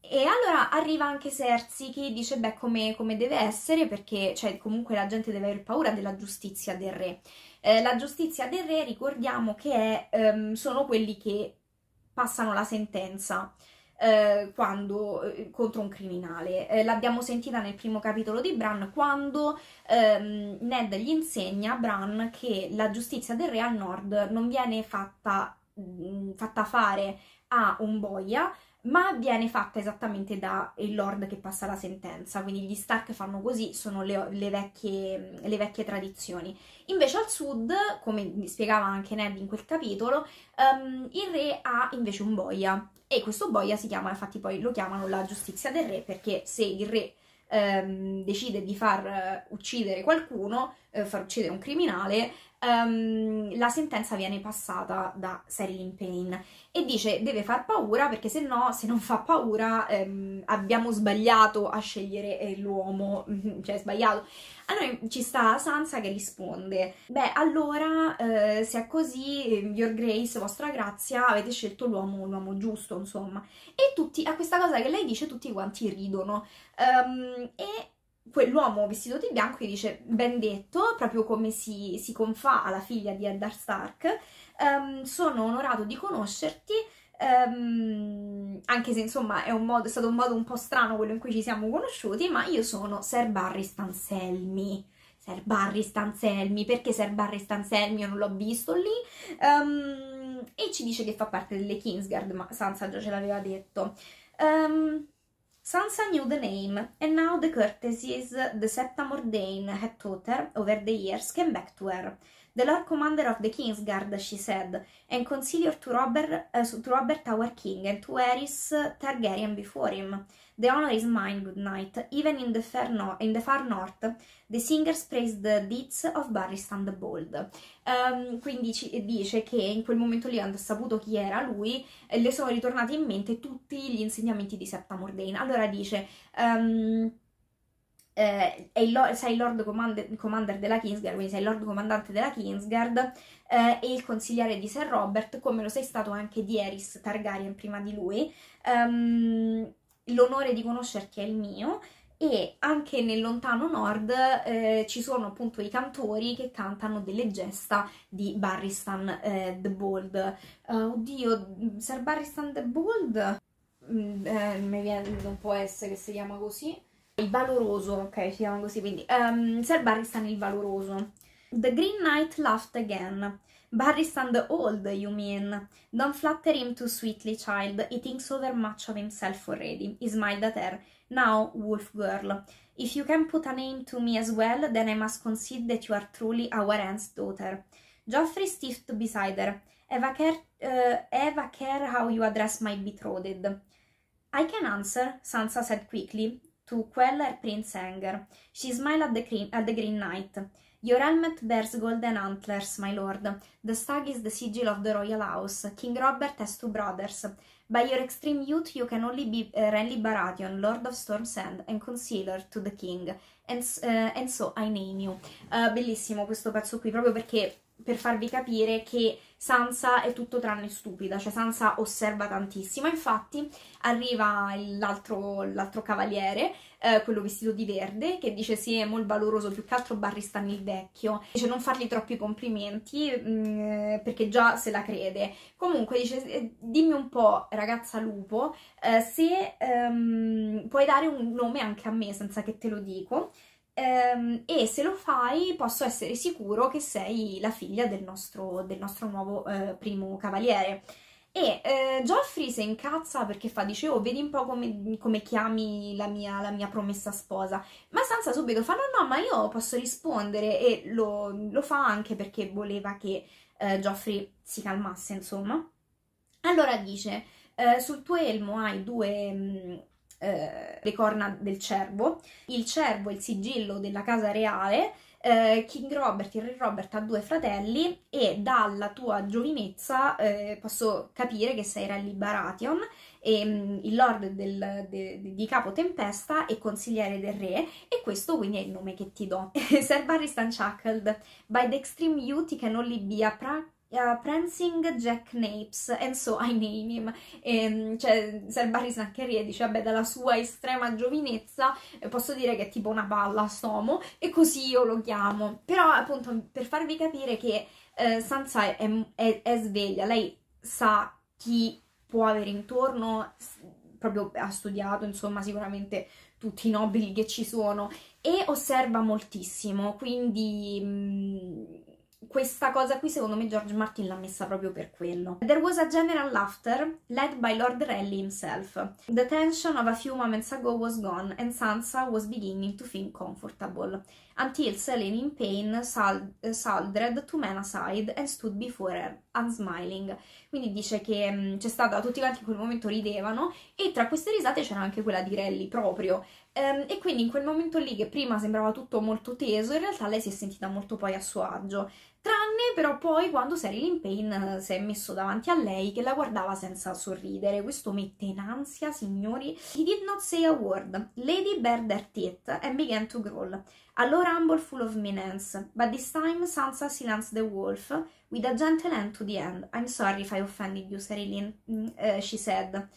E allora arriva anche Cersei che dice beh, come, come deve essere, perché cioè, comunque la gente deve aver paura della giustizia del re. Eh, la giustizia del re, ricordiamo che è, um, sono quelli che passano la sentenza eh, quando, eh, contro un criminale. Eh, l'abbiamo sentita nel primo capitolo di Bran, quando ehm, Ned gli insegna a Bran che la giustizia del re al nord non viene fatta, mh, fatta fare a un boia, ma viene fatta esattamente da il lord che passa la sentenza, quindi gli Stark fanno così, sono le, le, vecchie, le vecchie tradizioni. Invece al sud, come spiegava anche Ned in quel capitolo, um, il re ha invece un boia, e questo boia si chiama, infatti poi lo chiamano la giustizia del re, perché se il re um, decide di far uccidere qualcuno, eh, far uccidere un criminale, Um, la sentenza viene passata da Ser Ilyn Payne e dice deve far paura, perché se no, se non fa paura um, abbiamo sbagliato a scegliere eh, l'uomo, cioè è sbagliato. Allora ci sta Sansa che risponde beh allora eh, se è così, your grace, vostra grazia, avete scelto l'uomo l'uomo giusto, insomma. E tutti, a questa cosa che lei dice tutti quanti ridono, um, e quell'uomo vestito di bianco gli dice ben detto, proprio come si, si confà alla figlia di Eddard Stark, um, sono onorato di conoscerti, um, anche se insomma è, un modo, è stato un modo un po' strano quello in cui ci siamo conosciuti, ma io sono Ser Barristan Selmy. Ser Barristan Selmy, perché Ser Barristan Selmy io non l'ho visto lì, um, e ci dice che fa parte delle Kingsguard, ma Sansa già ce l'aveva detto. Um, Sansa knew the name, and now the courtesies the Septa Mordane had taught her over the years came back to her. The Lord Commander of the Kingsguard, she said, and Consigliere to Robert, uh, to Robert our King, and to Aerys Targaryen before him. The honor is mine, good night. Even in the, fair no in the far north, the singers praise the deeds of Barristan the Bold. Um, quindi ci dice che in quel momento lì hanno saputo chi era lui e le sono ritornati in mente tutti gli insegnamenti di Septa Mordane. Allora dice... Um, Eh, è il Lord, sei il Lord Commander, Commander della Kingsguard, quindi sei il Lord Comandante della Kingsguard eh, e il consigliere di Ser Robert, come lo sei stato anche di Aerys Targaryen prima di lui. Um, l'onore di conoscerti è il mio, e anche nel lontano nord eh, ci sono appunto i cantori che cantano delle gesta di Barristan eh, the Bold. Uh, oddio, Ser Barristan the Bold? Mm, eh, mi viene, non può essere che si chiama così. Il valoroso, ok, si chiama così, quindi um, Ser Barristan il valoroso. The Green Knight laughed again. Barristan the old, you mean? Don't flatter him too sweetly, child. He thinks over much of himself already. He smiled at her. Now, wolf girl, if you can put a name to me as well, then I must concede that you are truly our aunt's daughter. Joffrey stiffed beside her. Eva care, uh, Eva care how you address my betrothed. I can answer, Sansa said quickly, to quell her prince anger. She smiled at the, green, at the Green Knight. Your helmet bears golden antlers, my lord. The stag is the sigil of the royal house. King Robert has two brothers. By your extreme youth you can only be uh, Renly Baratheon, Lord of Storm's End and Concealer to the King. And, uh, and so I name you. Uh, bellissimo questo pezzo qui, proprio perché... per farvi capire che Sansa è tutto tranne stupida, cioè Sansa osserva tantissimo. Infatti arriva l'altro cavaliere, eh, quello vestito di verde, che dice sì, è molto valoroso, più che altro Barristan il vecchio. Dice non fargli troppi complimenti, mh, perché già se la crede. Comunque dice, dimmi un po', ragazza lupo, eh, se ehm, puoi dare un nome anche a me senza che te lo dico. E se lo fai posso essere sicuro che sei la figlia del nostro, del nostro nuovo eh, primo cavaliere. E eh, Joffrey si incazza perché fa, dice, oh, vedi un po' come, come chiami la mia, la mia promessa sposa. Ma Sansa subito fa, no, no, ma io posso rispondere, e lo, lo fa anche perché voleva che eh, Joffrey si calmasse, insomma. Allora dice, eh, sul tuo elmo hai due... Mh, Eh, le corna del cervo, il cervo è il sigillo della casa reale. eh, King Robert, il re Robert, ha due fratelli e dalla tua giovinezza eh, posso capire che sei Renly Baratheon, e, mh, il lord del, de, de, di Capo Tempesta e consigliere del re, e questo quindi è il nome che ti do. Ser Barristan chuckled. By the extreme youth can only be a pra Uh, prancing Jack Napes, and so I name him. E, cioè, Ser Barristan che rie dice, vabbè, dalla sua estrema giovinezza posso dire che è tipo una palla a stomo, e così io lo chiamo. Però appunto per farvi capire che eh, Sansa è, è, è sveglia, lei sa chi può avere intorno, proprio ha studiato, insomma, sicuramente tutti i nobili che ci sono, e osserva moltissimo, quindi... Mh, questa cosa qui secondo me George Martin l'ha messa proprio per quello. There was a general laughter, led by Lord Renly himself. The tension of a few moments ago was gone, and Sansa was beginning to feel comfortable. Until Ser Ilyn Payne soldiered two men aside and stood before her, unsmiling. Quindi dice che um, c'è stata, tutti quanti in quel momento ridevano, e tra queste risate c'era anche quella di Renly proprio. Um, e quindi in quel momento lì, che prima sembrava tutto molto teso, in realtà lei si è sentita molto poi a suo agio. Tranne però poi quando Ser Ilyn Payne uh, si è messo davanti a lei, che la guardava senza sorridere. Questo mette in ansia, signori. He did not say a word. Lady bared her teeth and began to growl. A low rumble full of menace. But this time Sansa silenced the wolf with a gentle hand to the end. I'm sorry if I offended you, Ser Ilyn, uh, she said.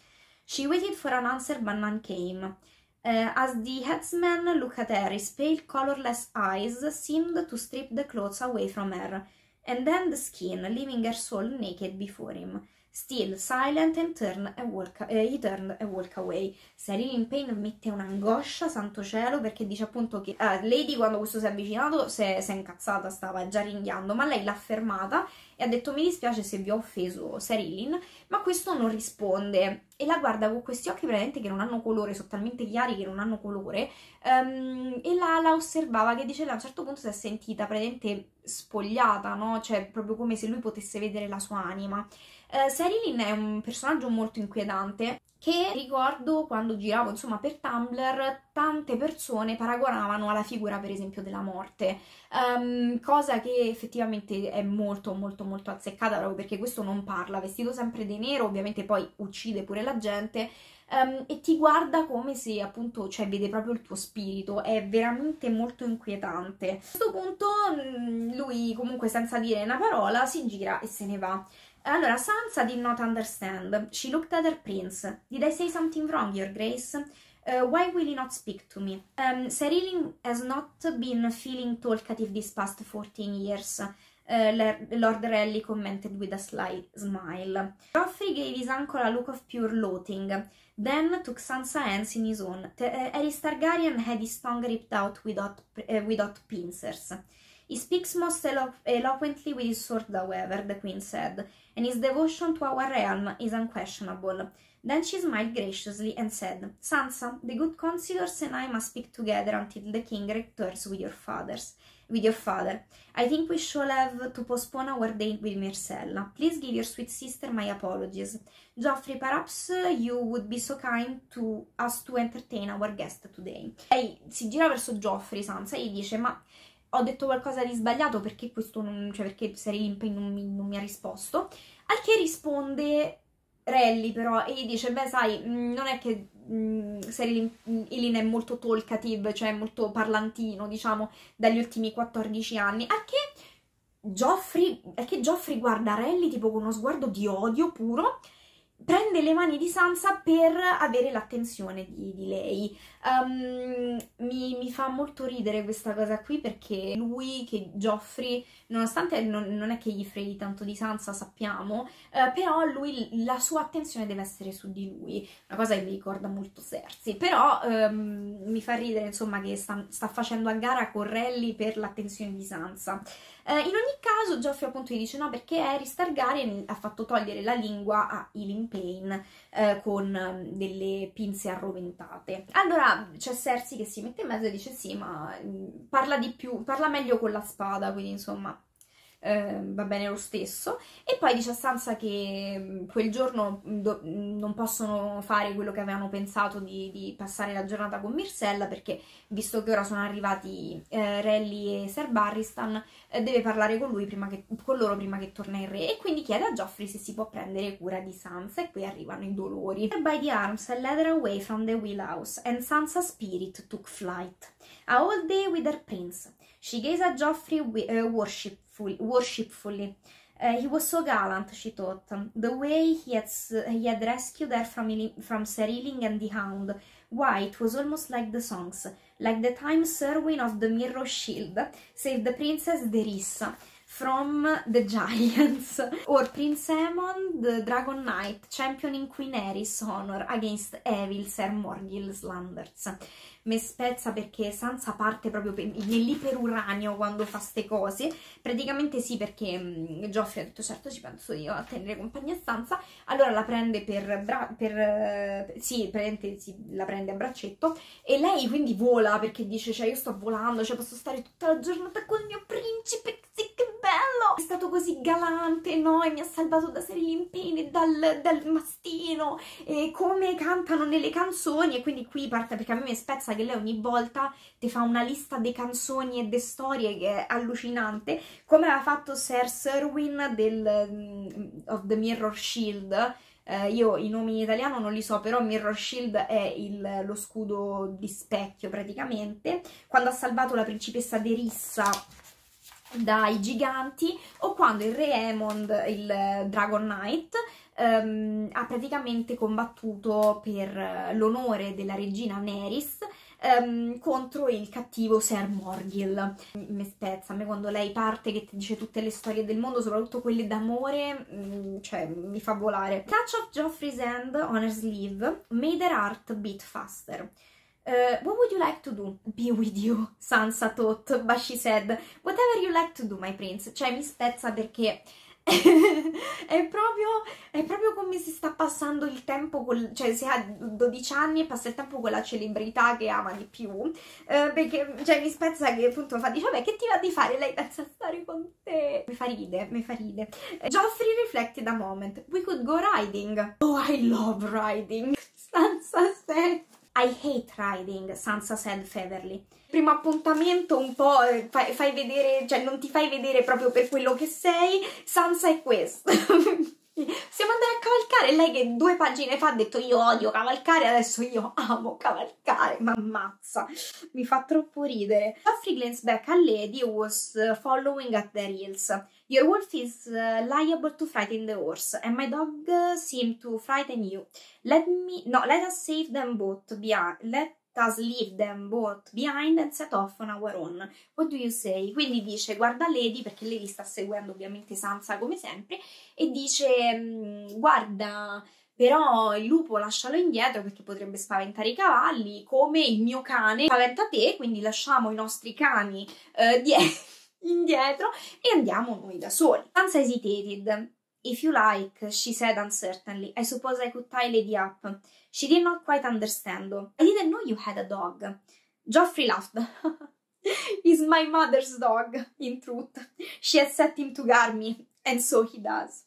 She waited for an answer but none came. Uh, as the headsman looked at her, his pale, colorless eyes seemed to strip the clothes away from her, and then the skin, leaving her soul naked before him. Still silent and turn and walk, eh, he turned and walk away. Ser Ilyn Payne mette un'angoscia, santo cielo, perché dice appunto che eh, Lady, quando questo si è avvicinato, si è, si è incazzata, stava già ringhiando, ma lei l'ha fermata e ha detto: mi dispiace se vi ho offeso, Ser Ilyn, ma questo non risponde e la guarda con questi occhi veramente che non hanno colore, sono talmente chiari che non hanno colore, um, e la, la osservava, che dice: a un certo punto si è sentita praticamente spogliata, no? Cioè proprio come se lui potesse vedere la sua anima. Uh, Ser Ilyn è un personaggio molto inquietante, che ricordo quando giravo insomma per Tumblr tante persone paragonavano alla figura per esempio della morte, um, cosa che effettivamente è molto molto molto azzeccata, proprio perché questo non parla, vestito sempre di nero, ovviamente poi uccide pure la gente, um, e ti guarda come se appunto, cioè, vede proprio il tuo spirito, è veramente molto inquietante. A questo punto lui comunque senza dire una parola si gira e se ne va. Allora, Sansa did not understand. She looked at her prince. Did I say something wrong, your grace? Uh, why will you not speak to me? Um, Ser Ilyn has not been feeling talkative these past fourteen years, uh, Lord Renly commented with a sly smile. Joffrey gave his uncle a look of pure loathing, then took Sansa's hands in his own. T uh, Aerys Targaryen had his tongue ripped out with hot, uh, with hot pincers. He speaks most elo eloquently with his sword, however, the queen said, and his devotion to our realm is unquestionable. Then she smiled graciously and said, Sansa, the good consorts and I must speak together until the king returns with your fathers. With your father. I think we shall have to postpone our date with Myrcella. Please give your sweet sister my apologies. Joffrey, perhaps you would be so kind to us to entertain our guest today. Lei si gira verso Joffrey, Sansa, e gli dice, ma... ho detto qualcosa di sbagliato, perché questo non, cioè perché Ser Ilyn Payne non mi, non mi ha risposto, al che risponde Renly però e gli dice, beh sai, non è che Ser Ilyn è molto talkative, cioè molto parlantino, diciamo, dagli ultimi quattordici anni, al che Joffrey, al che Joffrey guarda Renly tipo con uno sguardo di odio puro, prende le mani di Sansa per avere l'attenzione di, di lei. Um, mi, mi fa molto ridere questa cosa qui, perché lui, che Joffrey, nonostante non, non è che gli freghi tanto di Sansa, sappiamo, eh, però lui, la sua attenzione deve essere su di lui, una cosa che mi ricorda molto Cersei, però um, mi fa ridere insomma che sta, sta facendo a gara con Renly per l'attenzione di Sansa. Eh, in ogni caso Joffrey appunto gli dice no, perché Aerys Targaryen ha fatto togliere la lingua a Ilyn Payne eh, con delle pinze arroventate. Allora c'è Cersei che si mette in mezzo e dice sì, ma parla di più, parla meglio con la spada, quindi insomma eh, va bene lo stesso. E poi dice a Sansa che quel giorno non possono fare quello che avevano pensato di, di passare la giornata con Myrcella, perché visto che ora sono arrivati eh, Renly e Ser Barristan, eh, deve parlare con, lui prima che, con loro prima che torna il re, e quindi chiede a Joffrey se si può prendere cura di Sansa, e qui arrivano i dolori. By the arms and led her away from the wheelhouse and Sansa's spirit took flight. A whole day with her prince. She gazed at Joffrey uh, worshipful, worshipfully. Uh, he was so gallant, she thought. The way he had, he had rescued her from, from Ser Ilyn and the Hound. Why, it was almost like the songs. Like the time Serwyn of the Mirror Shield saved the Princess Daeryssa from the Giants. Or Prince Aemon, the Dragon Knight, championing Queen Aerys' honor against evil Ser Morghyl slanders. Me spezza perché Sansa parte proprio nell'iperuranio quando fa ste cose, praticamente sì, perché Joffrey ha detto certo ci penso io a tenere compagnia a Sansa, allora la prende per, bra per sì, prende, sì, la prende a braccetto e lei quindi vola, perché dice cioè io sto volando, cioè posso stare tutta la giornata col mio principe, sì, che bello, è stato così galante, no, e mi ha salvato da Ser Ilyn Payne, dal, dal mastino, e come cantano nelle canzoni. E quindi qui parte, perché a me mi spezza che lei ogni volta ti fa una lista di canzoni e di storie che è allucinante, come aveva fatto Ser Serwyn del, of the Mirror Shield. Uh, io i nomi in italiano non li so, però Mirror Shield è il, lo scudo di specchio praticamente, quando ha salvato la principessa Daeryssa dai giganti, o quando il re Aemond, il Dragon Knight, Um, ha praticamente combattuto per l'onore della regina Naerys um, contro il cattivo Ser Morgil. Mi spezza, a me quando lei parte che ti dice tutte le storie del mondo, soprattutto quelle d'amore, mh, cioè mi fa volare. Touch of Joffrey's hand on her sleeve made her heart beat faster. Uh, what would you like to do? Be with you, Sansa thought, but she said, whatever you like to do, my prince. Cioè mi spezza perché... è, proprio, è proprio come si sta passando il tempo, col, cioè se ha dodici anni e passa il tempo con la celebrità che ama di più, eh, perché cioè, mi spezza che appunto fa, dice vabbè che ti va di fare, lei pensa a stare con te, mi fa ride, mi fa ride. Joffrey reflected a moment, we could go riding, oh I love riding, Sansa said. I hate riding, Sansa said feverly. Primo appuntamento un po' fai, fai vedere, cioè non ti fai vedere proprio per quello che sei, Sansa è questo. Siamo andati a cavalcare, lei che due pagine fa ha detto io odio cavalcare, adesso io amo cavalcare, ma ammazza, mi fa troppo ridere. Joffrey glanced back a Lady who was following at the heels. Your wolf is uh, liable to frighten the horse, and my dog uh, seemed to frighten you. Let me, no, let us save them both, via, let us leave them both behind and set off on our own. What do you say? Quindi dice, guarda Lady, perché Lady sta seguendo ovviamente Sansa come sempre, e dice, guarda, però il lupo lascialo indietro perché potrebbe spaventare i cavalli, come il mio cane spaventa te, quindi lasciamo i nostri cani eh, dietro. indietro e andiamo noi da soli. Sansa hesitated. If you like, she said uncertainly. I suppose I could tie Lady up. She did not quite understand. I didn't know you had a dog. Joffrey laughed. He's my mother's dog, in truth. She has set him to guard me, and so he does.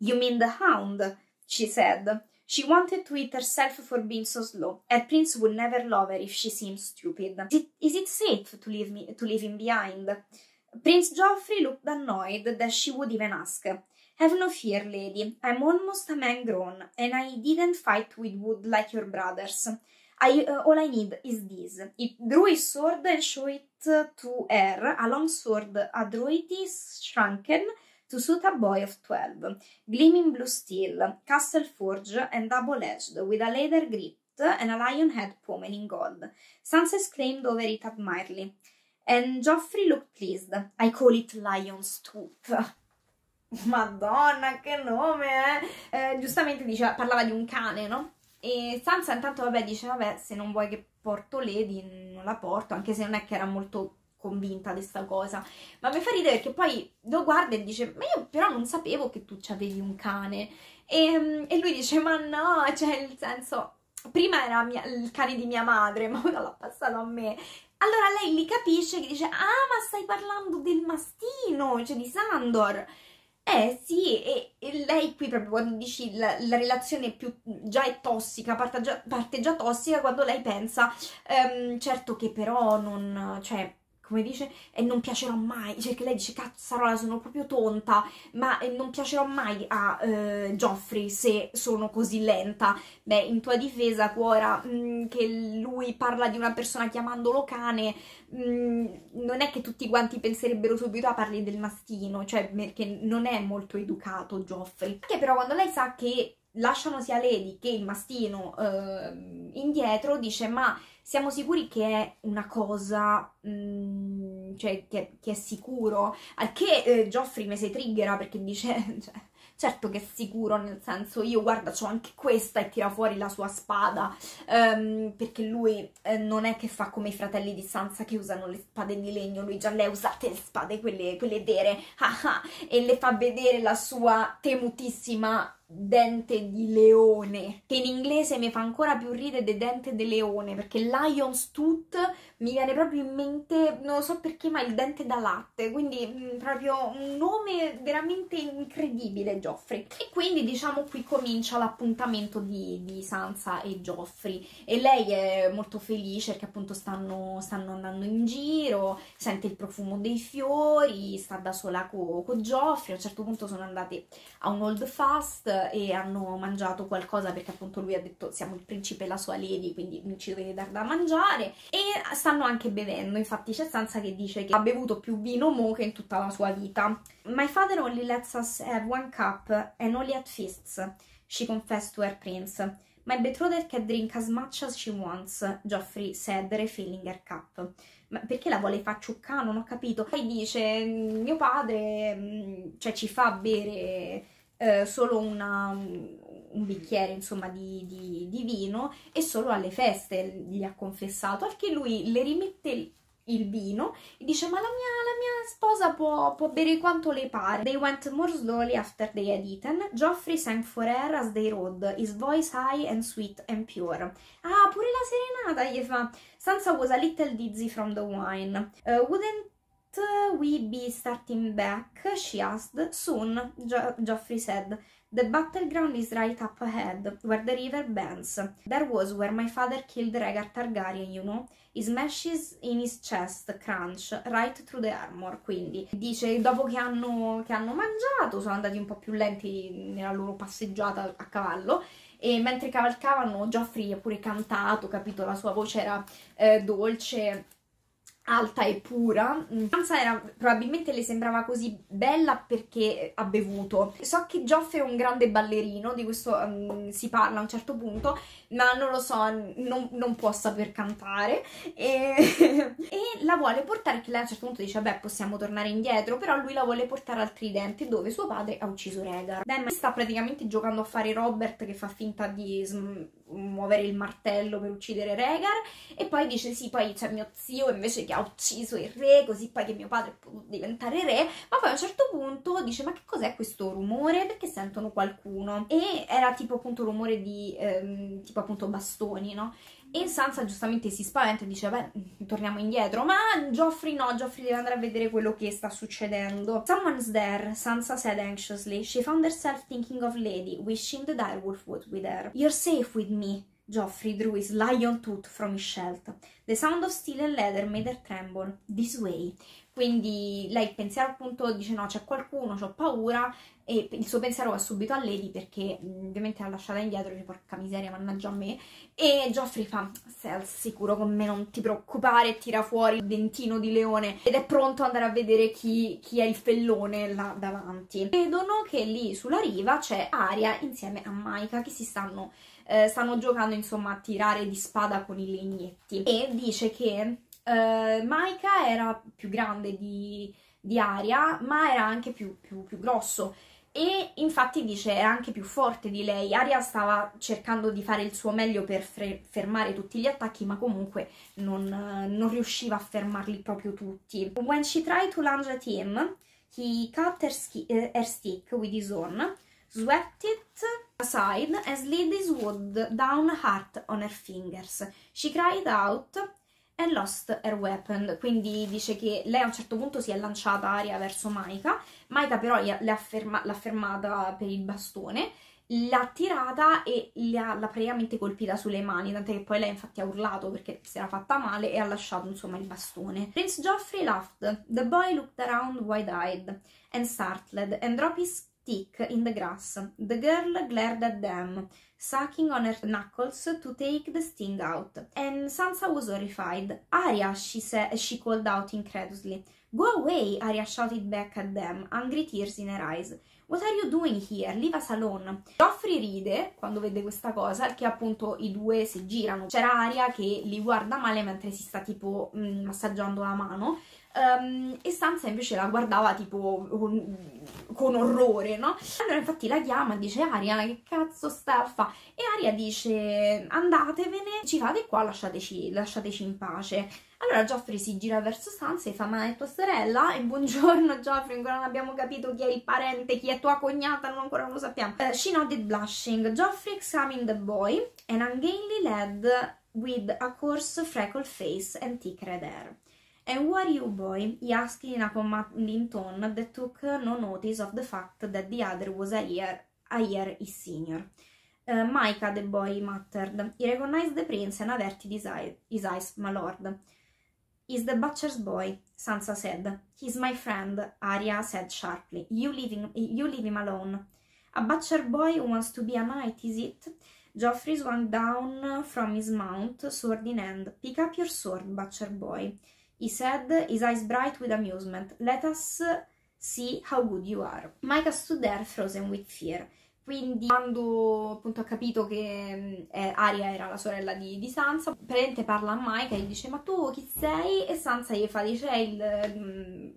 You mean the hound, she said. She wanted to hit herself for being so slow. Her prince would never love her if she seemed stupid. Is it, is it safe to leave me, to leave him behind? Prince Joffrey looked annoyed that she would even ask. Have no fear, lady. I'm almost a man grown, and I didn't fight with wood like your brothers. I, uh, all I need is this. He drew his sword and showed it to her, a long sword, adroitly shrunken, to suit a boy of twelve. Gleaming blue steel, castle forged and double-edged, with a leather grip and a lion head pommel in gold. Sansa exclaimed over it admiringly. And Joffrey looked pleased. I call it Lion's Tooth. Madonna, che nome, eh? Eh, giustamente diceva, parlava di un cane, no? E Sansa intanto vabbè dice, vabbè, se non vuoi che porto Lady, non la porto, anche se non è che era molto convinta di sta cosa. Ma mi fa ridere perché poi lo guarda e dice, ma io però non sapevo che tu c'avevi un cane. E, e lui dice, ma no, cioè nel senso, prima era mia, il cane di mia madre, ma ora l'ha passato a me. Allora lei li capisce, che dice, ah, ma stai parlando del mastino, cioè di Sandor. Eh sì, e, e lei qui proprio quando dici la, la relazione più già è tossica, parte già, parte già tossica quando lei pensa, ehm, certo che però non, cioè, come dice, e non piacerò mai, cioè che lei dice, cazzarola, sono proprio tonta, ma non piacerò mai a eh, Joffrey se sono così lenta. Beh, in tua difesa, Cuora, mh, che lui parla di una persona chiamandolo cane, mh, non è che tutti quanti penserebbero subito a parli del mastino, cioè perché non è molto educato Joffrey. Che però quando lei sa che lasciano sia Lady che il mastino eh, indietro, dice, ma siamo sicuri che è una cosa, mh, cioè, che, che è sicuro? Al che eh, Joffrey mi si triggera perché dice, cioè, certo che è sicuro, nel senso, io guarda, c'ho anche questa, e tira fuori la sua spada, um, perché lui eh, non è che fa come i fratelli di Sansa che usano le spade di legno, lui già le ha usate le spade, quelle, quelle vere, haha, e le fa vedere la sua temutissima dente di leone, che in inglese mi fa ancora più ridere del dente di leone, perché Lion's Tooth mi viene proprio in mente, non lo so perché, ma il dente da latte, quindi mh, proprio un nome veramente incredibile Joffrey. E quindi diciamo qui comincia l'appuntamento di, di Sansa e Joffrey, e lei è molto felice perché appunto stanno, stanno andando in giro, sente il profumo dei fiori, sta da sola con co Joffrey. A un certo punto sono andati a un old fast e hanno mangiato qualcosa perché appunto lui ha detto, siamo il principe e la sua lady, quindi non ci dovete dar da mangiare, e stanno anche bevendo. Infatti c'è Sansa che dice che ha bevuto più vino mo che in tutta la sua vita. My father only lets us have one cup and only at feasts, she confessed to her prince. My betrothed can drink as much as she wants, Joffrey said, refilling her cup. Ma perché la vuole facciuccare? Non ho capito. Poi dice, mio padre, cioè ci fa bere eh, solo una, un bicchiere, insomma, di, di, di vino, e solo alle feste gli ha confessato, al che lui le rimette il vino e dice, ma la mia, la mia sposa può, può bere quanto le pare. They went more slowly after they had eaten. Joffrey sang for her as they rode, his voice high and sweet and pure. Ah, pure la serenata gli fa. Sansa was a little dizzy from the wine. Uh, wouldn't we be starting back? She asked. Soon, jo Joffrey said. The battleground is right up ahead, where the river bends. There was where my father killed Rhaegar Targaryen, you know. His meshes in his chest, crunch, right through the armor. Quindi dice, dopo che hanno, che hanno mangiato, sono andati un po' più lenti nella loro passeggiata a cavallo, e mentre cavalcavano Joffrey ha pure cantato, capito? La sua voce era eh, dolce, alta e pura. Sansa era, probabilmente le sembrava così bella perché ha bevuto. So che Joffrey è un grande ballerino, di questo um, si parla a un certo punto, ma non lo so, non, non può saper cantare, e, e la vuole portare, che lei a un certo punto dice, beh, possiamo tornare indietro, però lui la vuole portare al Tridente, dove suo padre ha ucciso Rhaegar. Dai, sta praticamente giocando a fare Robert, che fa finta di muovere il martello per uccidere Rhaegar, e poi dice, sì, poi c'è mio zio invece che ha ucciso il re, così poi che mio padre può diventare re. Ma poi a un certo punto dice, ma che cos'è questo rumore? Perché sentono qualcuno? E era tipo appunto rumore di ehm, tipo appunto bastoni, no? E Sansa giustamente si spaventa e dice, beh, torniamo indietro. Ma Joffrey no, Joffrey deve andare a vedere quello che sta succedendo. Someone's there, Sansa said anxiously. She found herself thinking of Lady, wishing the direwolf would be there. You're safe with me. Joffrey drew his lion tooth from his shield. The sound of steel and leather made her tremble. This way. Quindi lei, pensiero appunto, dice, no, c'è qualcuno, c'ho paura, e il suo pensiero va subito a Lady, perché ovviamente l'ha lasciata indietro, dice, porca miseria, mannaggia a me. E Joffrey fa, sei al sicuro con me, non ti preoccupare, tira fuori il dentino di leone ed è pronto ad andare a vedere chi, chi è il fellone là davanti. Vedono che lì sulla riva c'è Arya insieme a Mycah, che si stanno, eh, stanno giocando insomma a tirare di spada con i legnetti, e dice che Uh, Mycah era più grande di, di Arya, ma era anche più, più, più grosso, e infatti dice era anche più forte di lei. Arya stava cercando di fare il suo meglio per fermare tutti gli attacchi, ma comunque non, non riusciva a fermarli proprio tutti. When she tried to lunge at him, he cut her, uh, her stick with his own, swept it aside and slid his wood down hard on her fingers. She cried out and lost her weapon. Quindi dice che lei a un certo punto si è lanciata Arya verso Mycah, Mycah però l'ha ferma, fermata per il bastone, l'ha tirata e l'ha praticamente colpita sulle mani, tant'è che poi lei infatti ha urlato perché si era fatta male e ha lasciato insomma il bastone. Prince Joffrey laughed. The boy looked around wide-eyed and startled and dropped his stick in the grass. The girl glared at them, sucking on her knuckles to take the sting out. And Sansa was horrified. Arya, she said, she called out incredulously. Go away, Arya shouted back at them, angry tears in her eyes. What are you doing here? Leave us alone. Joffrey ride quando vede questa cosa, che appunto i due si girano. C'era Arya che li guarda male mentre si sta tipo mh, massaggiando la mano, um, e Sansa invece la guardava tipo con, con orrore, no? Allora infatti la chiama e dice, Arya, che cazzo sta a fare? E Arya dice, andatevene, ci fate qua, lasciateci, lasciateci in pace. Allora Joffrey si gira verso Sansa e fa, ma è tua sorella? E buongiorno Joffrey, ancora non abbiamo capito chi è il parente, chi è tua cognata, non ancora non lo sappiamo. Uh, she nodded blushing. Joffrey examined the boy, an ungainly lad with a coarse freckled face and thick red hair. And who are you, boy? He asked in a commanding tone that took no notice of the fact that the other was a year, a year his senior. Uh, Mycah, the boy muttered. He recognized the prince and averted his, eye, his eyes, my lord. He's the butcher's boy, Sansa said. He's my friend, Arya said sharply. You leave him, you leave him alone. A butcher boy wants to be a knight, is it? Joffrey swung down from his mount, sword in hand. Pick up your sword, butcher boy, he said, his eyes bright with amusement. Let us see how good you are. Mycah stood there, frozen with fear. Quindi quando appunto ha capito che eh, Arya era la sorella di, di Sansa, praticamente parla a Mycah e gli dice ma tu chi sei? E Sansa gli fa, dice è il,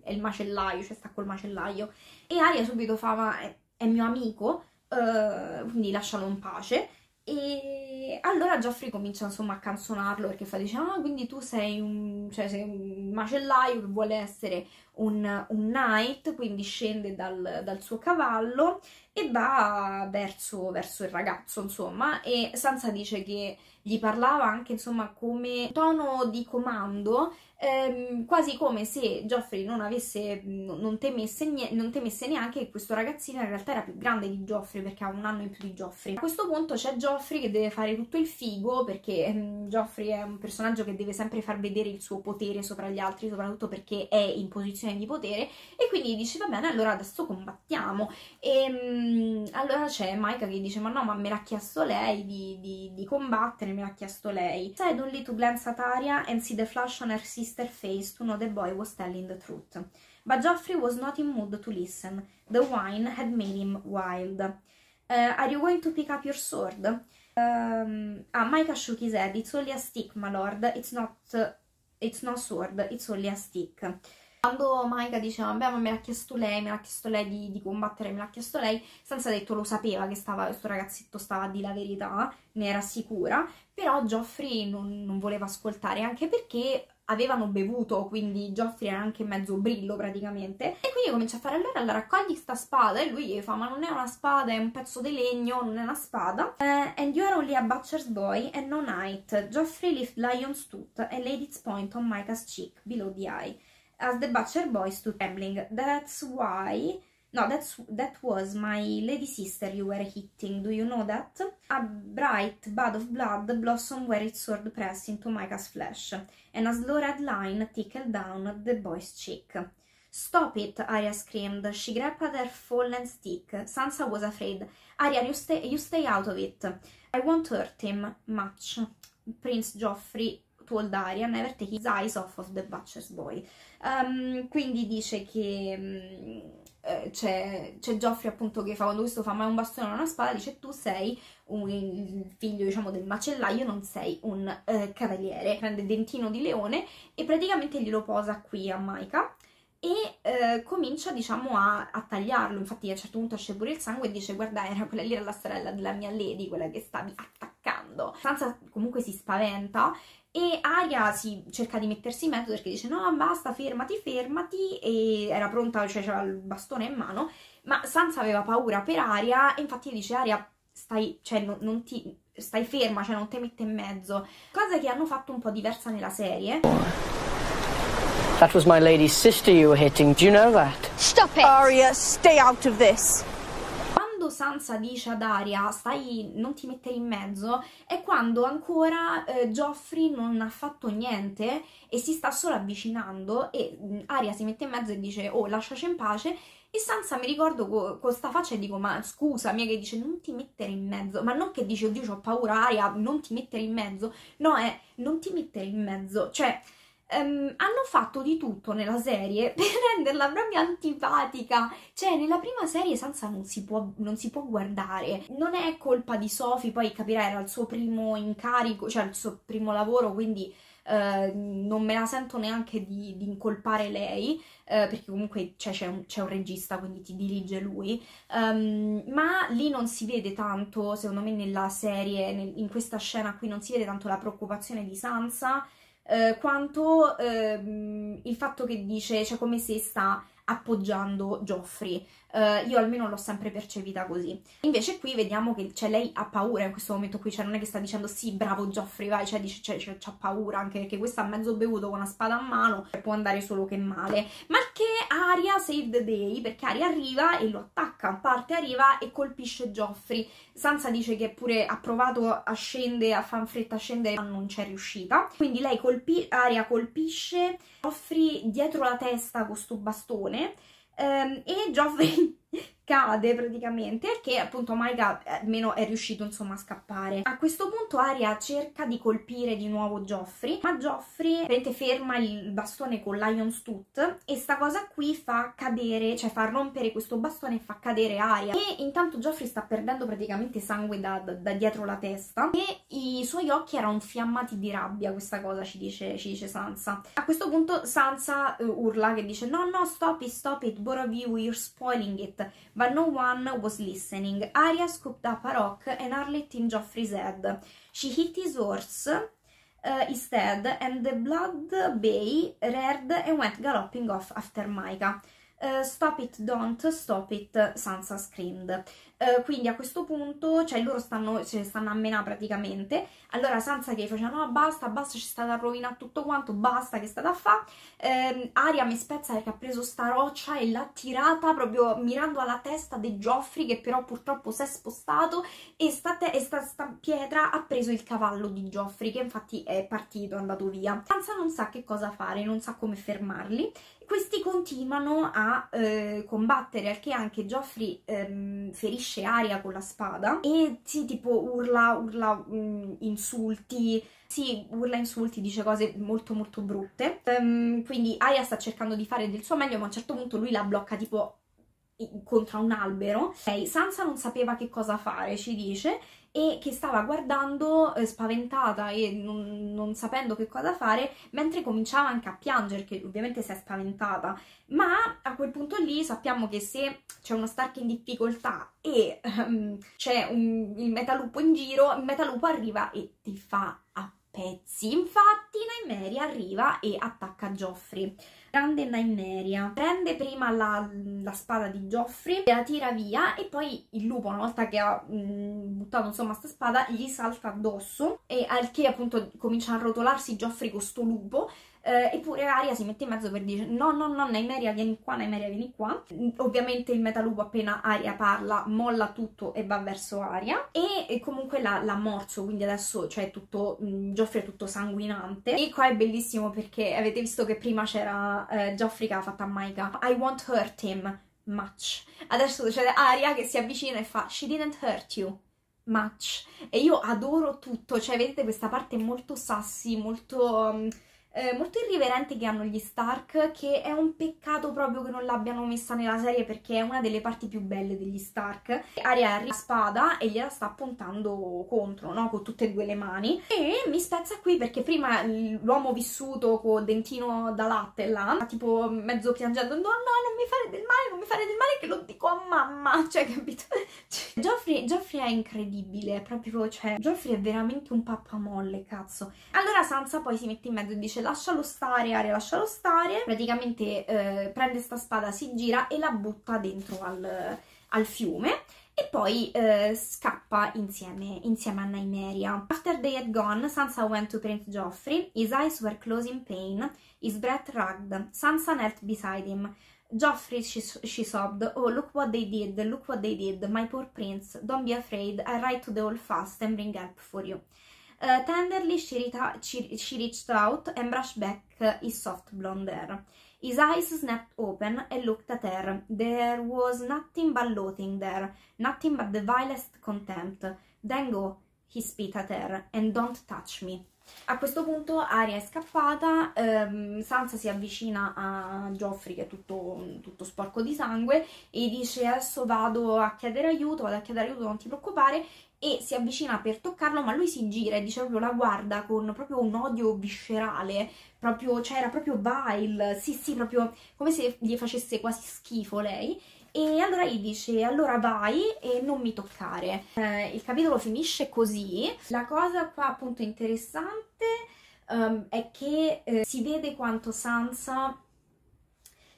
è il macellaio, cioè sta col macellaio. E Arya subito fa ma è, è mio amico, eh, quindi lascialo in pace. E allora Joffrey comincia insomma a canzonarlo perché fa, dice ah quindi tu sei un, cioè, sei un macellaio che vuole essere un, un knight, quindi scende dal, dal suo cavallo e va verso, verso il ragazzo insomma, e Sansa dice che gli parlava anche insomma come tono di comando, ehm, quasi come se Joffrey non avesse, non temesse, non temesse neanche che questo ragazzino in realtà era più grande di Joffrey perché ha un anno in più di Joffrey. A questo punto c'è Joffrey che deve fare tutto il figo perché ehm, Joffrey è un personaggio che deve sempre far vedere il suo potere sopra gli altri, soprattutto perché è in posizione di potere, e quindi dice va bene allora adesso combattiamo. E mh, allora c'è Mycah che dice ma no, ma me l'ha chiesto lei di, di, di combattere, me l'ha chiesto lei. I don't need to glance at Arya and see the flash on her sister's face to know the boy was telling the truth. But Joffrey was not in mood to listen. The wine had made him wild. Uh, are you going to pick up your sword? Um, ah, Mycah shook his head. It's only a stick, my lord. It's not, uh, it's no sword. It's only a stick. Quando Mycah diceva vabbè ma me l'ha chiesto lei, me l'ha chiesto lei di, di combattere, me l'ha chiesto lei, Sansa ha detto lo sapeva che stava, questo ragazzetto stava a dire la verità, ne era sicura, però Joffrey non, non voleva ascoltare, anche perché avevano bevuto, quindi Joffrey era anche mezzo brillo praticamente, e quindi comincia a fare allora, allora raccogli sta spada, e lui gli fa ma non è una spada, è un pezzo di legno, non è una spada. uh, and you are only a butcher's boy and no knight. Joffrey lifted Lion's Tooth and laid its point on Mycah's cheek below the eye. As the butcher boy stood trembling, that's why, no, that's, that was my lady sister you were hitting, do you know that? A bright bud of blood blossomed where its sword pressed into Mycah's flesh, and a slow red line tickled down the boy's cheek. Stop it, Arya screamed. She grabbed at her fallen stick. Sansa was afraid. Arya, you stay, you stay out of it. I won't hurt him much. Prince Joffrey told Arya never take his eyes off of the butcher's boy. Um, quindi dice che um, eh, c'è Joffrey appunto che fa, quando questo fa ma è un bastone o una spada, dice tu sei un figlio diciamo del macellaio, non sei un eh, cavaliere. Prende il dentino di leone e praticamente glielo posa qui a Mycah e eh, comincia diciamo a, a tagliarlo. Infatti a un certo punto esce pure il sangue e dice guarda era quella lì, era la sorella della mia lady, quella che stavi attaccando. Sansa comunque si spaventa e Arya si cerca di mettersi in mezzo perché dice no basta, fermati, fermati, e era pronta, cioè aveva il bastone in mano, ma Sansa aveva paura per Arya e infatti dice Arya stai, cioè, non, non ti, stai ferma, cioè non ti mette in mezzo, cosa che hanno fatto un po' diversa nella serie. That was my lady's sister you were hitting, do you know that? Stop it! Arya, stay out of this! Sansa dice ad Arya stai, non ti mettere in mezzo, è quando ancora eh, Joffrey non ha fatto niente e si sta solo avvicinando e mh, Arya si mette in mezzo e dice oh lasciaci in pace, e Sansa mi ricordo con questa faccia e dico ma scusami, che dice non ti mettere in mezzo, ma non che dice oddio c'ho paura Arya non ti mettere in mezzo, no è non ti mettere in mezzo, cioè Um, hanno fatto di tutto nella serie per renderla proprio antipatica. Cioè nella prima serie Sansa non si può, non si può guardare, non è colpa di Sophie, poi capirai era il suo primo incarico, cioè il suo primo lavoro, quindi uh, non me la sento neanche di, di incolpare lei, uh, perché comunque c'è cioè, un, un regista, quindi ti dirige lui, um, ma lì non si vede tanto, secondo me nella serie, nel, in questa scena qui non si vede tanto la preoccupazione di Sansa, Eh, quanto ehm, il fatto che dice, cioè come se sta appoggiando Joffrey, eh, io almeno l'ho sempre percepita così. Invece qui vediamo che cioè, lei ha paura in questo momento qui, cioè non è che sta dicendo sì bravo Joffrey vai, cioè dice c'ha cioè, cioè, paura, anche perché questa ha mezzo bevuto con una spada a mano, può andare solo che male. Ma che Arya save the day, perché Arya arriva e lo attacca, parte arriva e colpisce Joffrey. Sansa dice che pure ha provato a scendere, a fan fretta a scendere, ma non c'è riuscita. Quindi lei colpi- Arya colpisce Joffrey dietro la testa con sto bastone ehm, e Joffrey cade praticamente, che appunto Mycah almeno è riuscito insomma a scappare. A questo punto Arya cerca di colpire di nuovo Joffrey, ma Joffrey ferma il bastone con Lion's Tooth e sta cosa qui fa cadere, cioè fa rompere questo bastone e fa cadere Arya, e intanto Joffrey sta perdendo praticamente sangue da, da, da dietro la testa e i suoi occhi erano infiammati di rabbia. Questa cosa ci dice, ci dice Sansa. A questo punto Sansa uh, urla, che dice no no stop it, stop it, both of you, you're spoiling it. But no one was listening. Arya scooped up a rock and hurled in Joffrey's head. She hit his horse uh, instead, and the blood bay reared and went galloping off after Mycah. Uh, stop it, don't, stop it, Sansa screamed. Uh, quindi a questo punto, cioè loro stanno, ce ne stanno a menà praticamente. Allora Sansa che faceva no basta, basta, ci sta da rovinare tutto quanto, basta, che è stata a fa. Uh, Arya mi spezza perché ha preso sta roccia e l'ha tirata proprio mirando alla testa di Joffrey, che però purtroppo si è spostato, e sta, e sta, sta pietra ha preso il cavallo di Joffrey, che infatti è partito, è andato via. Sansa non sa che cosa fare, non sa come fermarli. Questi continuano a eh, combattere, al che anche Joffrey ehm, ferisce Arya con la spada e si tipo urla, urla mh, insulti, si urla insulti, dice cose molto molto brutte. Um, quindi Arya sta cercando di fare del suo meglio, ma a un certo punto lui la blocca tipo contro un albero. Okay, Sansa non sapeva che cosa fare, ci dice, e che stava guardando eh, spaventata e non, non sapendo che cosa fare, mentre cominciava anche a piangere, che ovviamente si è spaventata. Ma a quel punto lì sappiamo che se c'è uno Stark in difficoltà e um, c'è il metalupo in giro, il metalupo arriva e ti fa a pezzi. Infatti Nymeria arriva e attacca Joffrey. Grande Nymeria prende prima la, la spada di Joffrey, la tira via, e poi il lupo, una volta che ha mh, buttato insomma sta spada, gli salta addosso, e al che appunto comincia a rotolarsi Joffrey con sto lupo. Eh, eppure Arya si mette in mezzo per dire no no no, Nymeria vieni qua, Nymeria vieni qua. Ovviamente il metalupo, appena Arya parla, molla tutto e va verso Arya, e, e comunque l'ha morso, quindi adesso cioè tutto, mh, Joffrey è tutto sanguinante. E qua è bellissimo perché avete visto che prima c'era eh, Joffrey che ha fatto a Mycah I won't hurt him much, adesso c'è Arya che si avvicina e fa she didn't hurt you much, e io adoro tutto, cioè vedete questa parte molto sassy, molto... Um, Eh, molto irriverente che hanno gli Stark, che è un peccato proprio che non l'abbiano messa nella serie, perché è una delle parti più belle degli Stark. Arya ha la spada e gliela sta puntando contro, no? Con tutte e due le mani. E mi spezza qui perché prima l'uomo vissuto con dentino da latte là, tipo mezzo piangendo, no no non mi fare del male, non mi fare del male che lo dico a mamma, cioè capito? Cioè, Joffrey, Joffrey è incredibile, è proprio, cioè Joffrey è veramente un pappamolle, cazzo. Allora Sansa poi si mette in mezzo e dice lascialo stare Arya, lascialo stare. Praticamente eh, prende sta spada, si gira e la butta dentro al, al fiume, e poi eh, scappa insieme, insieme a Nymeria. After they had gone, Sansa went to print Joffrey. His eyes were closed in pain, his breath ragged. Sansa knelt beside him. Joffrey, she, she sobbed, oh look what they did, look what they did, my poor prince, don't be afraid, I'll ride to the hall fast and bring help for you. Uh, tenderly she, she, she reached out and brushed back uh, his soft blonde hair. His eyes snapped open and looked at her. There was nothing but loathing there, nothing but the vilest contempt. Then go, he spit at her, and don't touch me. A questo punto Arya è scappata, ehm, Sansa si avvicina a Joffrey che è tutto, tutto sporco di sangue e dice adesso vado a chiedere aiuto, vado a chiedere aiuto, non ti preoccupare, e si avvicina per toccarlo, ma lui si gira e dice proprio la guarda con proprio un odio viscerale, proprio, cioè era proprio vile, sì sì, proprio come se gli facesse quasi schifo lei. E allora gli dice allora vai e non mi toccare. Eh, il capitolo finisce così. La cosa qua appunto interessante um, è che eh, si vede quanto Sansa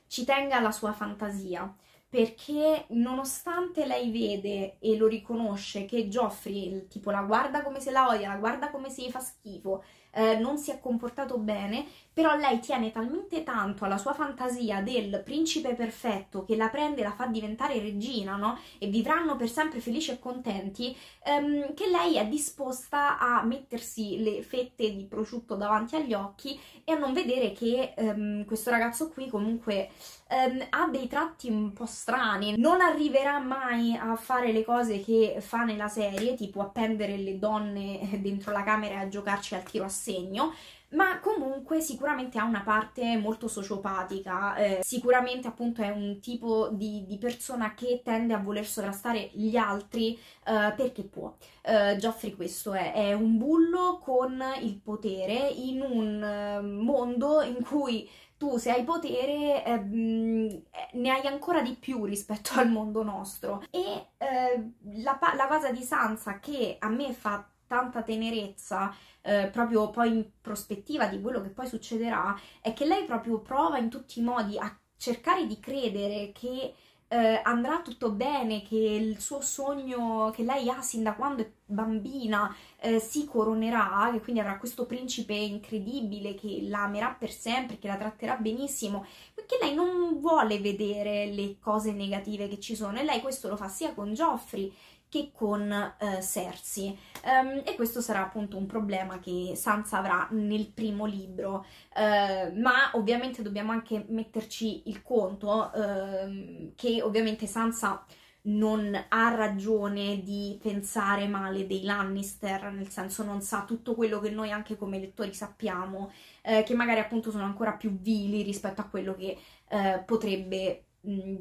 ci tenga alla sua fantasia, perché nonostante lei vede e lo riconosce che Joffrey tipo la guarda come se la odia, la guarda come se gli fa schifo, eh, non si è comportato bene, però lei tiene talmente tanto alla sua fantasia del principe perfetto che la prende e la fa diventare regina, no? E vivranno per sempre felici e contenti, ehm, che lei è disposta a mettersi le fette di prosciutto davanti agli occhi e a non vedere che ehm, questo ragazzo qui comunque ehm, ha dei tratti un po' strani, non arriverà mai a fare le cose che fa nella serie, tipo appendere le donne dentro la camera e a giocarci al tiro a segno, ma comunque sicuramente ha una parte molto sociopatica, eh, sicuramente appunto è un tipo di, di persona che tende a voler sovrastare gli altri eh, perché può. Eh, Joffrey questo è, è un bullo con il potere in un mondo in cui tu se hai potere eh, ne hai ancora di più rispetto al mondo nostro. E eh, la, la cosa di Sansa che a me fa tanta tenerezza, eh, proprio poi in prospettiva di quello che poi succederà, è che lei proprio prova in tutti i modi a cercare di credere che eh, andrà tutto bene, che il suo sogno che lei ha sin da quando è bambina eh, si coronerà, che quindi avrà questo principe incredibile che la amerà per sempre, che la tratterà benissimo, perché lei non vuole vedere le cose negative che ci sono, e lei questo lo fa sia con Joffrey che con eh, Cersei, um, e questo sarà appunto un problema che Sansa avrà nel primo libro, uh, ma ovviamente dobbiamo anche metterci il conto uh, che ovviamente Sansa non ha ragione di pensare male dei Lannister, nel senso non sa tutto quello che noi anche come lettori sappiamo, uh, che magari appunto sono ancora più vili rispetto a quello che uh, potrebbe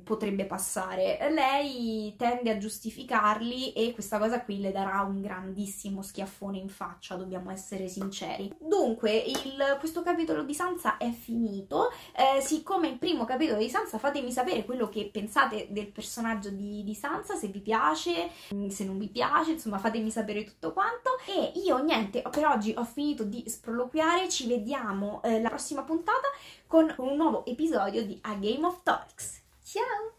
potrebbe passare. Lei tende a giustificarli e questa cosa qui le darà un grandissimo schiaffone in faccia, dobbiamo essere sinceri. Dunque il, questo capitolo di Sansa è finito. Eh, siccome il primo capitolo di Sansa, fatemi sapere quello che pensate del personaggio di, di Sansa, se vi piace, se non vi piace, insomma fatemi sapere tutto quanto. E io niente, per oggi ho finito di sproloquiare, ci vediamo eh, la prossima puntata con un nuovo episodio di A Game of Talks. Ciao!